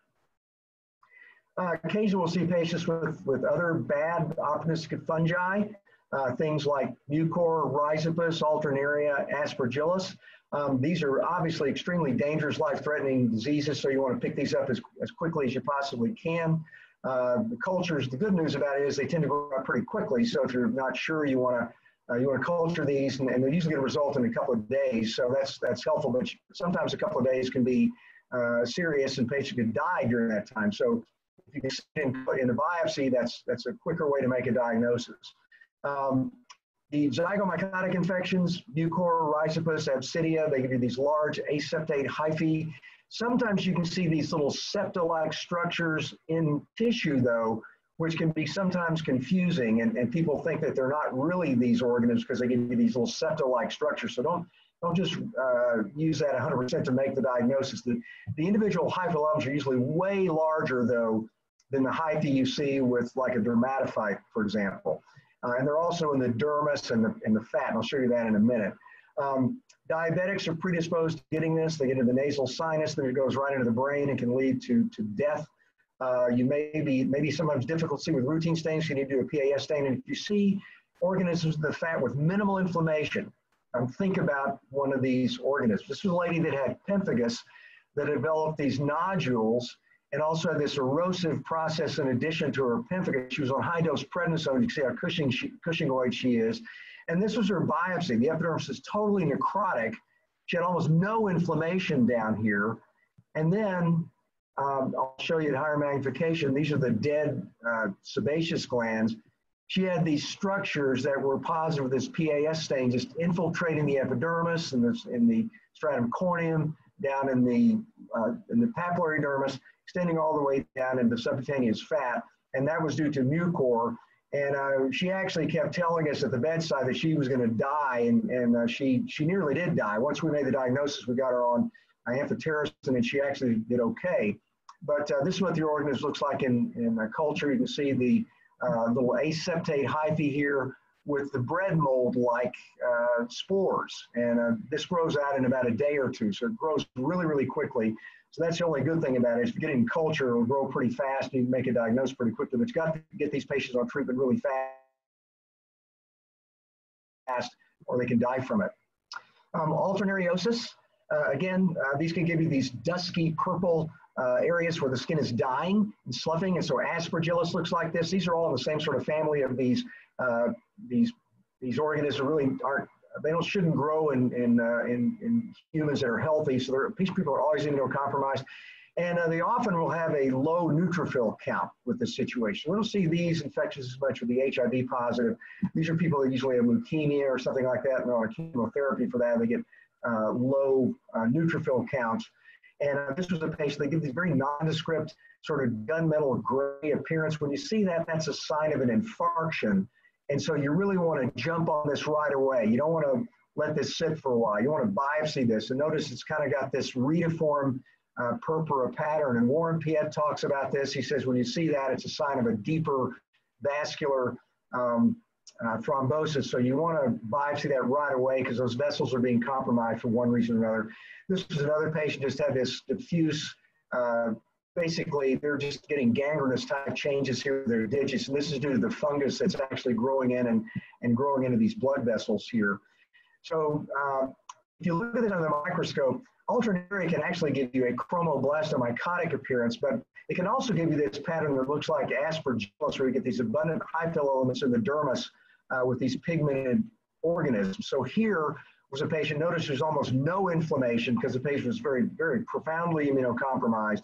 Uh, occasionally we'll see patients with, with other bad opportunistic fungi, uh, things like mucor, rhizopus, alternaria, aspergillus. Um, these are obviously extremely dangerous, life-threatening diseases, so you want to pick these up as, as quickly as you possibly can. Uh, the cultures, the good news about it is they tend to grow up pretty quickly, so if you're not sure, you want to uh, you want to culture these, and, and they're usually going to result in a couple of days, so that's, that's helpful, but sometimes a couple of days can be uh, serious, and patients could die during that time. So if you can see it in, in the biopsy, that's, that's a quicker way to make a diagnosis. Um, the zygomycotic infections, mucor, rhizopus, absidia, they give you these large aseptate hyphae. Sometimes you can see these little septa-like structures in tissue, though, which can be sometimes confusing, and, and people think that they're not really these organisms because they give you these little septa-like structures. So don't Don't just uh, use that one hundred percent to make the diagnosis. The, the individual hyphalomes are usually way larger, though, than the hyphae you see with, like, a dermatophyte, for example. Uh, and they're also in the dermis and the, and the fat, and I'll show you that in a minute. Um, diabetics are predisposed to getting this. They get into the nasal sinus, then it goes right into the brain and can lead to, to death. Uh, you may be, maybe sometimes difficulty with routine stains. You need to do a P A S stain. And if you see organisms in the fat with minimal inflammation, Um, think about one of these organisms. This was a lady that had pemphigus that developed these nodules and also had this erosive process in addition to her pemphigus. She was on high-dose prednisone. You can see how Cushing she, Cushingoid she is. And this was her biopsy. The epidermis is totally necrotic. She had almost no inflammation down here. And then um, I'll show you at higher magnification. These are the dead uh, sebaceous glands. She had these structures that were positive with this P A S stain just infiltrating the epidermis and the, in the stratum corneum, down in the, uh, in the papillary dermis, extending all the way down into subcutaneous fat, and that was due to mucor. And uh, she actually kept telling us at the bedside that she was going to die, and, and uh, she, she nearly did die. Once we made the diagnosis, we got her on amphotericin, and she actually did okay. But uh, this is what the organism looks like in, in uh, culture. You can see the Uh, little aseptate hyphae here, with the bread mold-like uh, spores. And uh, this grows out in about a day or two, so it grows really, really quickly. So that's the only good thing about it. If you get it in culture, it'll grow pretty fast. You can make a diagnosis pretty quickly, but you've got to get these patients on treatment really fast, or they can die from it. Um, Alterneriosis, uh, again, uh, these can give you these dusky purple uh, areas where the skin is dying and sloughing, and so Aspergillus looks like this. These are all in the same sort of family of these uh, these these organisms. Really aren't they don't shouldn't grow in in, uh, in in humans that are healthy. So there, these people are always immunocompromised, and uh, they often will have a low neutrophil count with this situation. We don't see these infections as much with the H I V positive. These are people that usually have leukemia or something like that, and they're on chemotherapy for that. And they get uh, low uh, neutrophil counts, and uh, this was a patient. They give these very nondescript, sort of gunmetal gray appearance. When you see that, that's a sign of an infarction. And so you really want to jump on this right away. You don't want to let this sit for a while. You want to biopsy this. And notice it's kind of got this retiform uh, purpura pattern. And Warren Piet talks about this. He says when you see that, it's a sign of a deeper vascular um, uh, thrombosis. So you want to biopsy that right away because those vessels are being compromised for one reason or another. This was another patient just had this diffuse uh, basically, they're just getting gangrenous type changes here with their digits, and this is due to the fungus that's actually growing in and, and growing into these blood vessels here. So uh, if you look at it under the microscope, Alternaria can actually give you a chromoblastomycotic appearance, but it can also give you this pattern that looks like Aspergillus, where you get these abundant hyphal elements in the dermis uh, with these pigmented organisms. So here was a patient, notice there's almost no inflammation because the patient was very, very profoundly immunocompromised.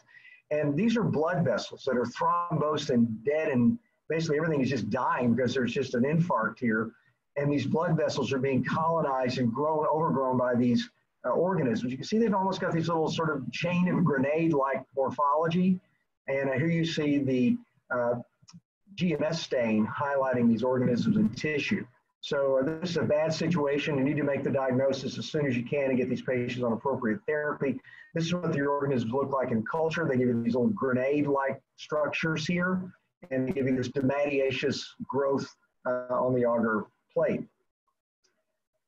And these are blood vessels that are thrombosed and dead, and basically everything is just dying because there's just an infarct here. And these blood vessels are being colonized and grown, overgrown by these uh, organisms. You can see they've almost got these little sort of chain of grenade-like morphology. And uh, here you see the uh, G M S stain highlighting these organisms in tissue. So uh, this is a bad situation. You need to make the diagnosis as soon as you can and get these patients on appropriate therapy. This is what the organisms look like in culture. They give you these little grenade-like structures here, and they give you this dematiaceous growth uh, on the agar plate.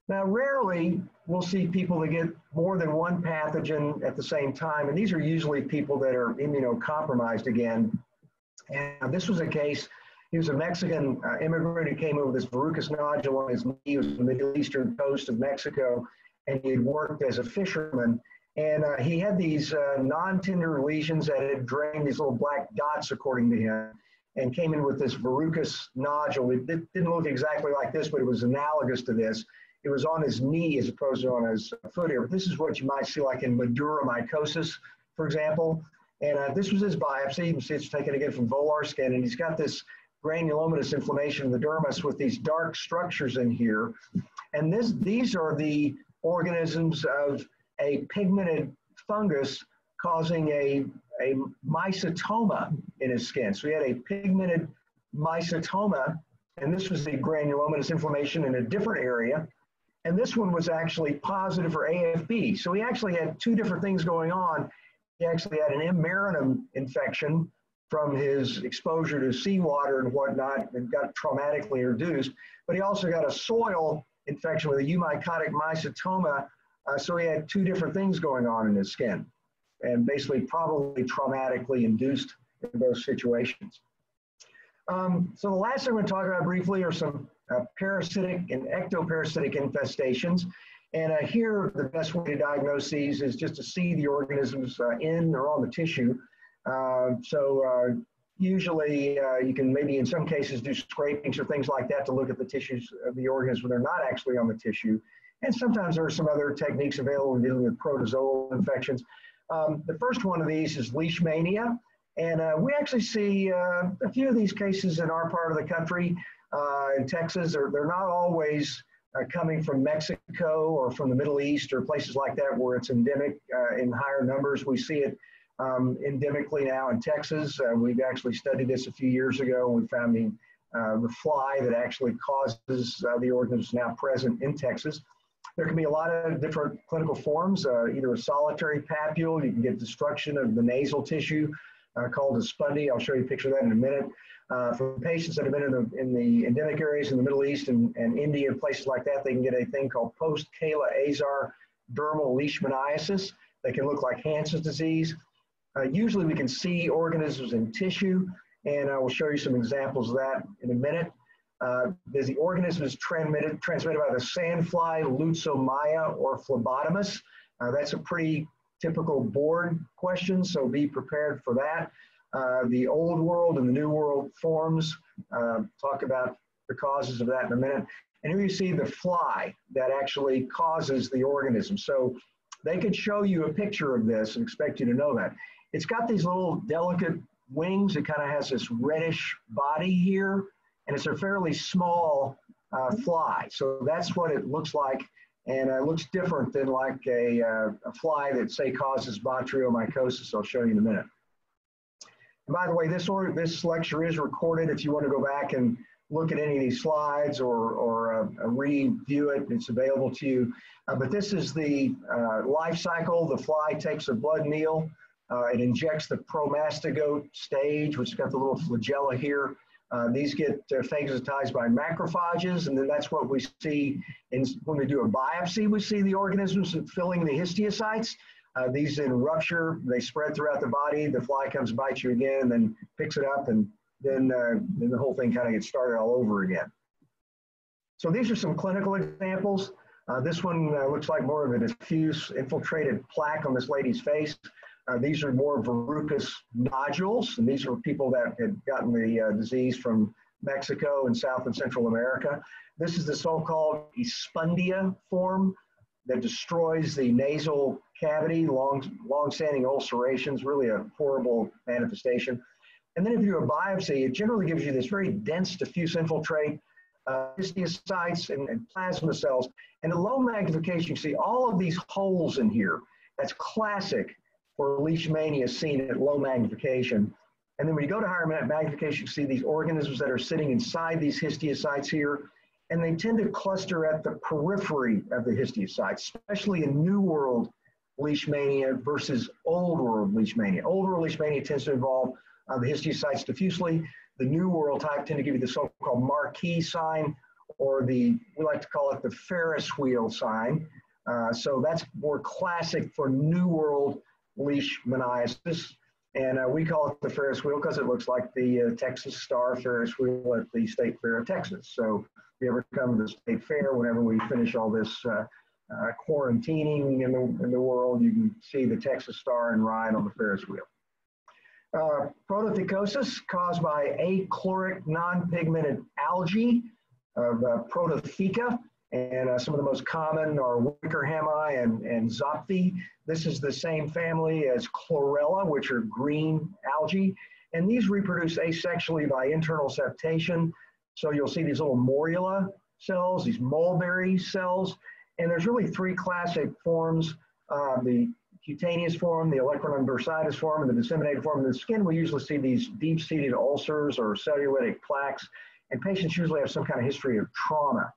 Now, rarely we'll see people that get more than one pathogen at the same time, and these are usually people that are immunocompromised again. And this was a case. He was a Mexican uh, immigrant who came over with this verrucous nodule on his knee. He was on the Middle Eastern coast of Mexico, and he had worked as a fisherman. And uh, he had these uh, non-tender lesions that had drained these little black dots, according to him, and came in with this verrucous nodule. It did, didn't look exactly like this, but it was analogous to this. It was on his knee as opposed to on his foot here. But this is what you might see like in botryomycosis, for example. And uh, this was his biopsy. You can see it's taken again from volar skin, and he's got this granulomatous inflammation in the dermis with these dark structures in here. And this, these are the organisms of a pigmented fungus causing a, a mycetoma in his skin. So he had a pigmented mycetoma, and this was the granulomatous inflammation in a different area. And this one was actually positive for A F B. So he actually had two different things going on. He actually had an M. marinum infection from his exposure to seawater and whatnot, and got traumatically reduced. But he also got a soil infection with a eumycotic mycetoma, uh, so he had two different things going on in his skin, and basically probably traumatically induced in both situations. Um, so the last thing I'm gonna talk about briefly are some uh, parasitic and ectoparasitic infestations. And uh, here, the best way to diagnose these is just to see the organisms uh, in or on the tissue. Uh, so uh, usually uh, you can maybe in some cases do scrapings or things like that to look at the tissues of the organism when they're not actually on the tissue. And sometimes there are some other techniques available in dealing with protozoal infections. Um, the first one of these is leishmania. And uh, we actually see uh, a few of these cases in our part of the country, uh, in Texas. They're, they're not always uh, coming from Mexico or from the Middle East or places like that where it's endemic uh, in higher numbers. We see it Um, endemically now in Texas. Uh, we've actually studied this a few years ago. We found the, uh, the fly that actually causes uh, the organisms now present in Texas. There can be a lot of different clinical forms, uh, either a solitary papule, you can get destruction of the nasal tissue, uh, called a spundy. I'll show you a picture of that in a minute. Uh, for patients that have been in the, in the endemic areas in the Middle East and, and India, places like that, they can get a thing called post-Kala-Azar dermal leishmaniasis. They can look like Hansen's disease. Uh, usually we can see organisms in tissue, and I will show you some examples of that in a minute. Uh, there's the organism is transmitted, transmitted by the sandfly, Lutzomya, or phlebotomus. Uh, that's a pretty typical board question, so be prepared for that. Uh, the old world and the new world forms, uh, talk about the causes of that in a minute. And here you see the fly that actually causes the organism. So they could show you a picture of this and expect you to know that. It's got these little delicate wings. It kind of has this reddish body here, and it's a fairly small uh, fly. So that's what it looks like, and it looks different than like a, uh, a fly that, say, causes botryomycosis. I'll show you in a minute. And by the way, this, or, this lecture is recorded. If you want to go back and look at any of these slides or, or uh, review it, it's available to you. Uh, but this is the uh, life cycle. The fly takes a blood meal. Uh, it injects the promastigote stage, which has got the little flagella here. Uh, these get uh, phagocytized by macrophages, and then that's what we see in, when we do a biopsy. We see the organisms filling the histiocytes. Uh, these then rupture, they spread throughout the body. The fly comes, bites you again, and then picks it up, and then, uh, then the whole thing kind of gets started all over again. So these are some clinical examples. Uh, this one uh, looks like more of a diffuse infiltrated plaque on this lady's face. Uh, these are more verrucous nodules, and these are people that had gotten the uh, disease from Mexico and South and Central America. This is the so-called Espundia form that destroys the nasal cavity, long, long-standing ulcerations, really a horrible manifestation. And then if you do a biopsy, it generally gives you this very dense diffuse infiltrate, uh, histiocytes and, and plasma cells. And at low magnification, you see all of these holes in here. That's classic or leishmania seen at low magnification. And then when you go to higher magnification, you see these organisms that are sitting inside these histiocytes here, and they tend to cluster at the periphery of the histiocytes, especially in New World leishmania versus Old World leishmania. Old World leishmania tends to involve uh, the histiocytes diffusely. The New World type tend to give you the so-called marquee sign, or the, we like to call it the Ferris wheel sign. Uh, so that's more classic for New World leishmaniasis, and uh, we call it the Ferris wheel because it looks like the uh, Texas Star Ferris wheel at the State Fair of Texas. So if you ever come to the State Fair, whenever we finish all this uh, uh, quarantining in the, in the world, you can see the Texas Star and ride on the Ferris wheel. Uh, Protothecosis caused by achloric non-pigmented algae of uh, Prototheca. And uh, some of the most common are Wickerhamii and, and Zophi. This is the same family as Chlorella, which are green algae. And these reproduce asexually by internal septation. So you'll see these little morula cells, these mulberry cells. And there's really three classic forms, uh, the cutaneous form, the olecranon bursitis form, and the disseminated form. In the skin, we usually see these deep-seated ulcers or cellulitic plaques. And patients usually have some kind of history of trauma.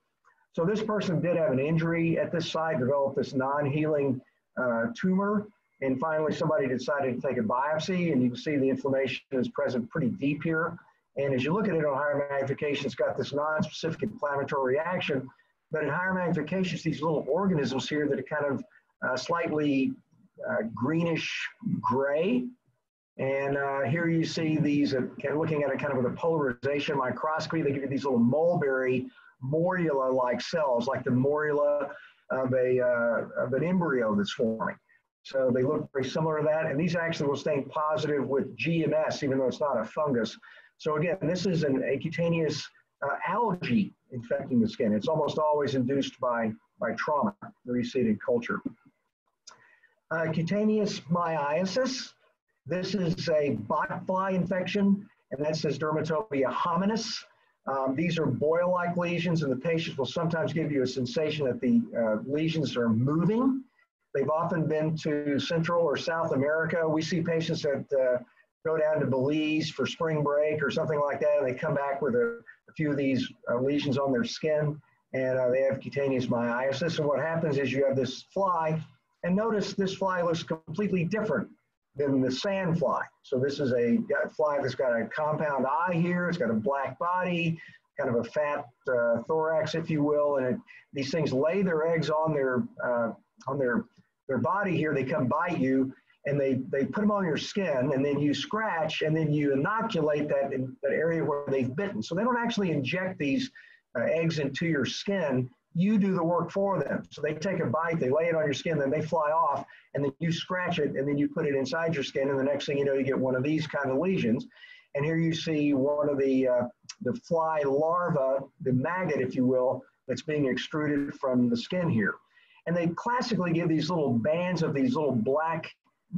So this person did have an injury at this site, developed this non-healing uh, tumor, and finally somebody decided to take a biopsy, and you can see the inflammation is present pretty deep here. And as you look at it on higher magnification, it's got this non-specific inflammatory reaction, but in higher magnification, it's these little organisms here that are kind of uh, slightly uh, greenish gray. And uh, here you see these, uh, looking at it kind of with a polarization microscopy, they give you these little mulberry morula-like cells, like the morula of, a, uh, of an embryo that's forming. So they look very similar to that, and these actually will stain positive with G M S, even though it's not a fungus. So again, this is an acutaneous uh, algae infecting the skin. It's almost always induced by, by trauma, reseeded culture. Uh, cutaneous myiasis. This is a botfly infection, and that says dermatopia hominis. Um, these are boil-like lesions, and the patients will sometimes give you a sensation that the uh, lesions are moving. They've often been to Central or South America. We see patients that uh, go down to Belize for spring break or something like that, and they come back with a, a few of these uh, lesions on their skin, and uh, they have cutaneous myiasis. And what happens is you have this fly, and notice this fly looks completely different than the sand fly. So this is a fly that's got a compound eye here, it's got a black body, kind of a fat uh, thorax, if you will, and it, these things lay their eggs on their uh, on their their body here. They come bite you, and they they put them on your skin, and then you scratch, and then you inoculate that in that area where they've bitten. So they don't actually inject these uh, eggs into your skin. You do the work for them. So they take a bite, they lay it on your skin, then they fly off, and then you scratch it, and then you put it inside your skin, and the next thing you know, you get one of these kind of lesions. And here you see one of the uh, the fly larva, the maggot, if you will, that's being extruded from the skin here. And they classically give these little bands of these little black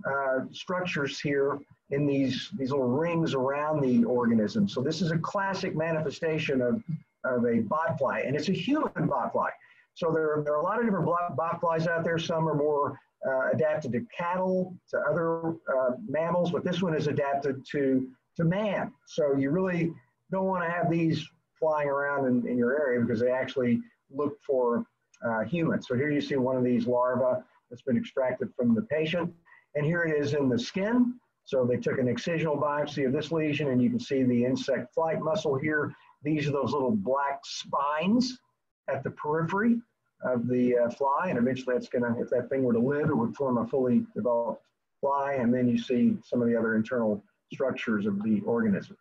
uh, structures here in these, these little rings around the organism. So this is a classic manifestation of, of a botfly, and it's a human botfly. So there, there are a lot of different botflies out there. Some are more uh, adapted to cattle, to other uh, mammals, but this one is adapted to, to man. So you really don't want to have these flying around in, in your area because they actually look for uh, humans. So here you see one of these larvae that's been extracted from the patient, and here it is in the skin. So they took an excisional biopsy of this lesion, and you can see the insect flight muscle here. These are those little black spines at the periphery of the uh, fly, and eventually that's gonna, if that thing were to live, it would form a fully developed fly, and then you see some of the other internal structures of the organism.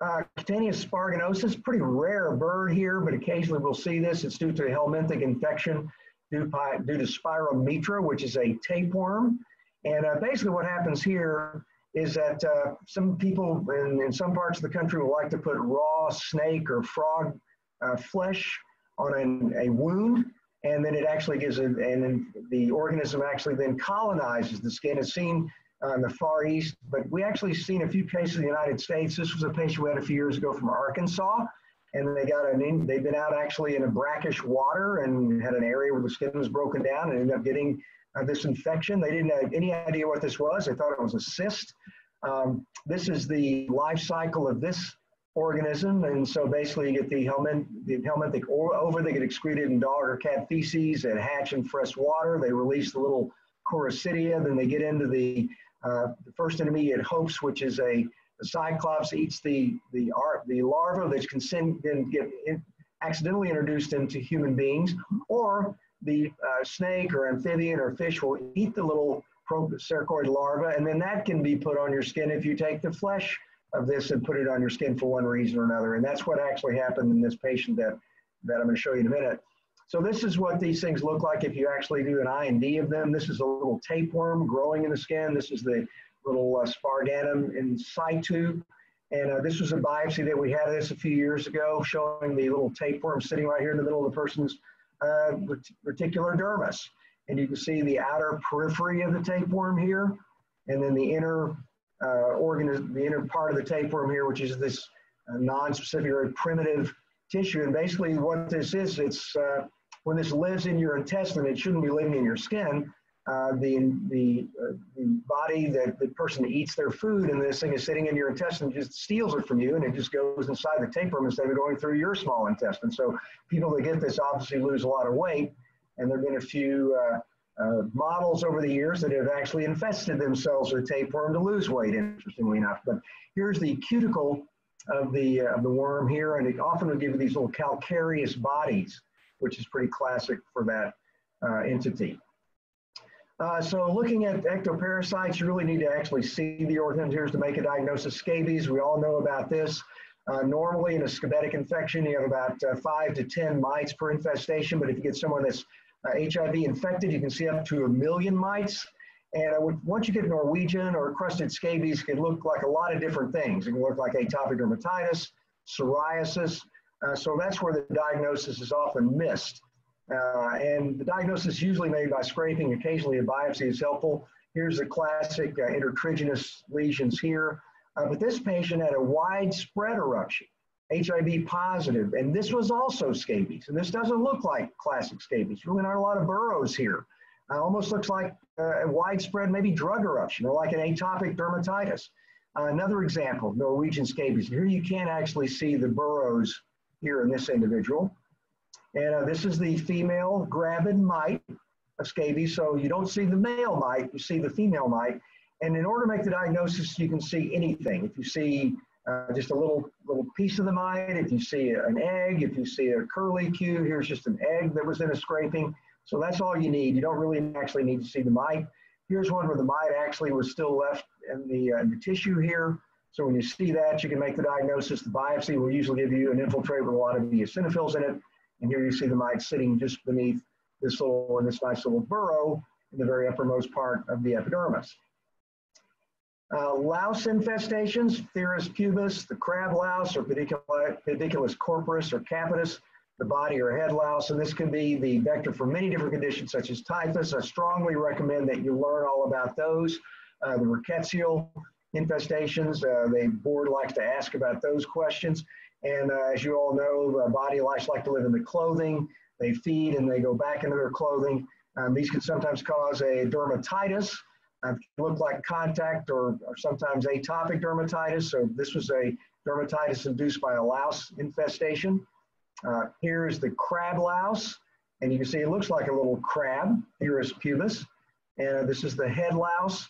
Uh, cutaneous sparganosis, pretty rare bird here, but occasionally we'll see this. It's due to a helminthic infection due, by, due to spirometra, which is a tapeworm. And uh, basically what happens here is that uh, some people in, in some parts of the country will like to put raw snake or frog uh, flesh on an, a wound, and then it actually gives it, and the organism actually then colonizes the skin. It's seen in the Far East, but we actually seen a few cases in the United States. This was a patient we had a few years ago from Arkansas, and they got an in, they've been out actually in a brackish water and had an area where the skin was broken down and ended up getting uh, this infection. They didn't have any idea what this was. They thought it was a cyst. Um, this is the life cycle of this organism, and so basically you get the helminth, the helminthic ova. They get excreted in dog or cat feces that hatch in fresh water. They release the little choricidia, then they get into the Uh, the first enemy it hopes, which is a, a cyclops, eats the the, the larva that's can then get in, accidentally introduced into human beings, or the uh, snake or amphibian or fish will eat the little procercoid larva, and then that can be put on your skin if you take the flesh of this and put it on your skin for one reason or another. And that's what actually happened in this patient that, that I'm going to show you in a minute. So this is what these things look like if you actually do an I and D of them. This is a little tapeworm growing in the skin. This is the little uh, spardanum in situ. And uh, this was a biopsy that we had this a few years ago, showing the little tapeworm sitting right here in the middle of the person's uh, reticular dermis. And you can see the outer periphery of the tapeworm here, and then the inner uh, organ, the inner part of the tapeworm here, which is this uh, non-specific, very primitive tissue. And basically what this is, it's uh, when this lives in your intestine, it shouldn't be living in your skin. Uh, the, the, uh, the body that the person eats their food, and this thing is sitting in your intestine, just steals it from you, and it just goes inside the tapeworm instead of going through your small intestine. So people that get this obviously lose a lot of weight, and there have been a few uh, uh, models over the years that have actually infested themselves with tapeworm to lose weight, interestingly enough. But here's the cuticle of the, uh, of the worm here, and it often will give you these little calcareous bodies, which is pretty classic for that uh, entity. Uh, so looking at ectoparasites, you really need to actually see the organism here to make a diagnosis. Scabies, we all know about this. Uh, normally in a scabetic infection, you have about uh, five to ten mites per infestation, but if you get someone that's uh, H I V infected, you can see up to a million mites. And I would, once you get Norwegian or crusted scabies, it can look like a lot of different things. It can look like atopic dermatitis, psoriasis. Uh, so that's where the diagnosis is often missed. Uh, and the diagnosis is usually made by scraping. Occasionally a biopsy is helpful. Here's the classic uh, intertriginous lesions here. Uh, but this patient had a widespread eruption, H I V positive, and this was also scabies. And this doesn't look like classic scabies. Really not a lot of burrows here. Uh, almost looks like uh, a widespread maybe drug eruption or like an atopic dermatitis. Uh, another example, Norwegian scabies. Here you can actually see the burrows here in this individual. And uh, this is the female gravid mite. of scabies. So you don't see the male mite, you see the female mite. And in order to make the diagnosis, you can see anything. If you see uh, just a little, little piece of the mite, if you see an egg, if you see a curly Q, here's just an egg that was in a scraping. So that's all you need. You don't really actually need to see the mite. Here's one where the mite actually was still left in the, uh, the tissue here. So when you see that, you can make the diagnosis. The biopsy will usually give you an infiltrate with a lot of eosinophils in it. And here you see the mite sitting just beneath this little, in this nice little burrow in the very uppermost part of the epidermis. Uh, louse infestations, Thyrsus pubis, the crab louse, or pedicula, pediculus corporis or capitis, the body or head louse, and this can be the vector for many different conditions such as typhus. I strongly recommend that you learn all about those. Uh, the rickettsial infestations, uh, the board likes to ask about those questions. And uh, as you all know, uh, body lice like to live in the clothing. They feed and they go back into their clothing. Um, these can sometimes cause a dermatitis, uh, look like contact or, or sometimes atopic dermatitis. So this was a dermatitis induced by a louse infestation. Uh, here is the crab louse, and you can see it looks like a little crab. Here is pubis, and uh, this is the head louse,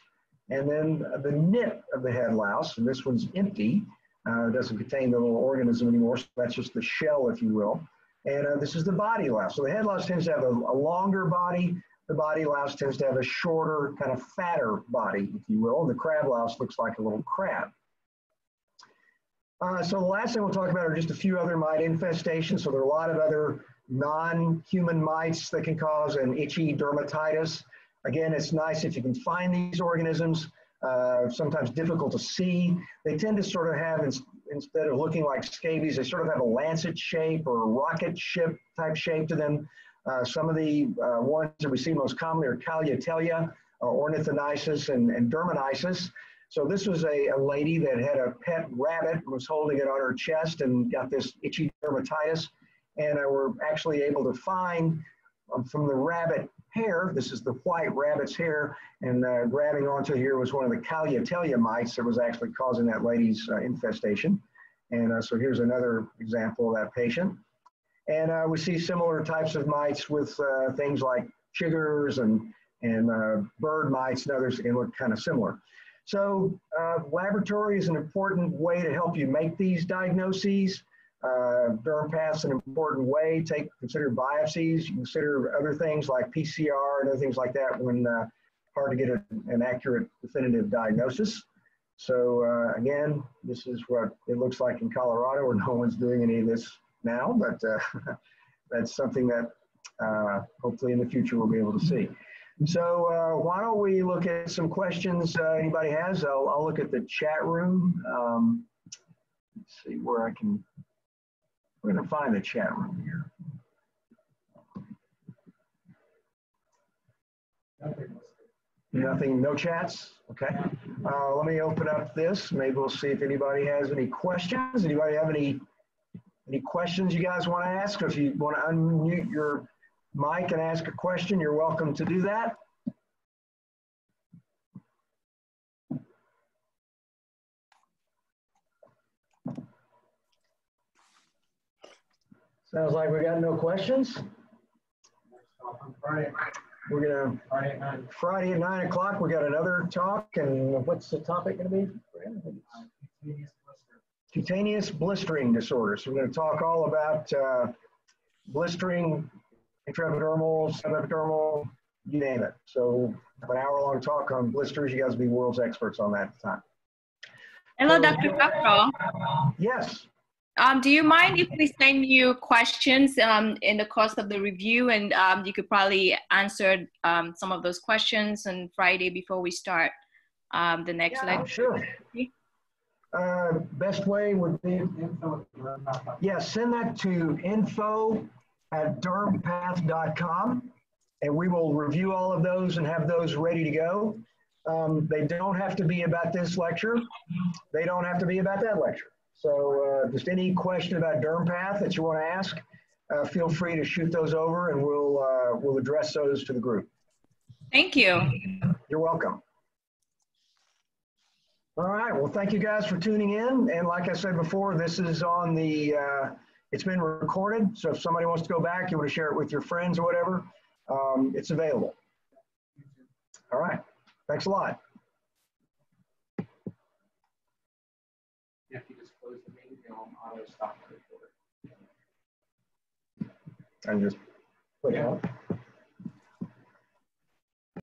and then uh, the nip of the head louse, and this one's empty. Uh, doesn't contain the little organism anymore, so that's just the shell, if you will. And uh, this is the body louse. So the head louse tends to have a, a longer body. The body louse tends to have a shorter, kind of fatter body, if you will. The crab louse looks like a little crab. Uh, so the last thing we'll talk about are just a few other mite infestations. So there are a lot of other non-human mites that can cause an itchy dermatitis. Again, it's nice if you can find these organisms. Uh, sometimes difficult to see. They tend to sort of have, ins instead of looking like scabies, they sort of have a lancet shape or a rocket ship type shape to them. Uh, some of the uh, ones that we see most commonly are Calyatelia, uh, Ornithonysis, and, and Dermonysis. So this was a, a lady that had a pet rabbit and was holding it on her chest and got this itchy dermatitis. And I were actually able to find um, from the rabbit hair, this is the white rabbit's hair, and uh, grabbing onto here was one of the Calyatelia mites that was actually causing that lady's uh, infestation. And uh, so here's another example of that patient. And uh, we see similar types of mites with uh, things like chiggers and, and uh, bird mites and others that can look kind of similar. So uh, laboratory is an important way to help you make these diagnoses. Uh, DermPath's an important way. Take, consider biopsies, consider other things like P C R and other things like that when uh, hard to get a, an accurate definitive diagnosis. So uh, again, this is what it looks like in Colorado where no one's doing any of this now, but uh, that's something that uh, hopefully in the future we'll be able to see. So uh, why don't we look at some questions uh, anybody has. I'll, I'll look at the chat room. Um, let's see where I can... We're going to find the chat room here. Nothing, no chats? Okay. Uh, let me open up this. Maybe we'll see if anybody has any questions. Anybody have any, any questions you guys want to ask? If you want to unmute your mic and ask a question, you're welcome to do that. Sounds like we got no questions. Friday. We're gonna Friday at nine, Friday at nine o'clock. We got another talk, and what's the topic going to be? Uh, cutaneous, cutaneous blistering disorder. So we're going to talk all about uh, blistering, intraepidermal, subepidermal, you name it. So an hour-long talk on blisters. You guys will be world's experts on that at the time. Hello, so, Doctor Doctor Yes. Um, do you mind if we send you questions um, in the course of the review, and um, you could probably answer um, some of those questions on Friday before we start um, the next yeah, lecture? Sure. Uh, best way would be info. Yeah, send that to info at dermpath dot com, and we will review all of those and have those ready to go. Um, they don't have to be about this lecture. They don't have to be about that lecture. So uh, just any question about DermPath that you want to ask, uh, feel free to shoot those over, and we'll, uh, we'll address those to the group. Thank you. You're welcome. All right. Well, thank you guys for tuning in. And like I said before, this is on the, uh, it's been recorded. So if somebody wants to go back, you want to share it with your friends or whatever, um, it's available. All right, thanks a lot. And just put it out.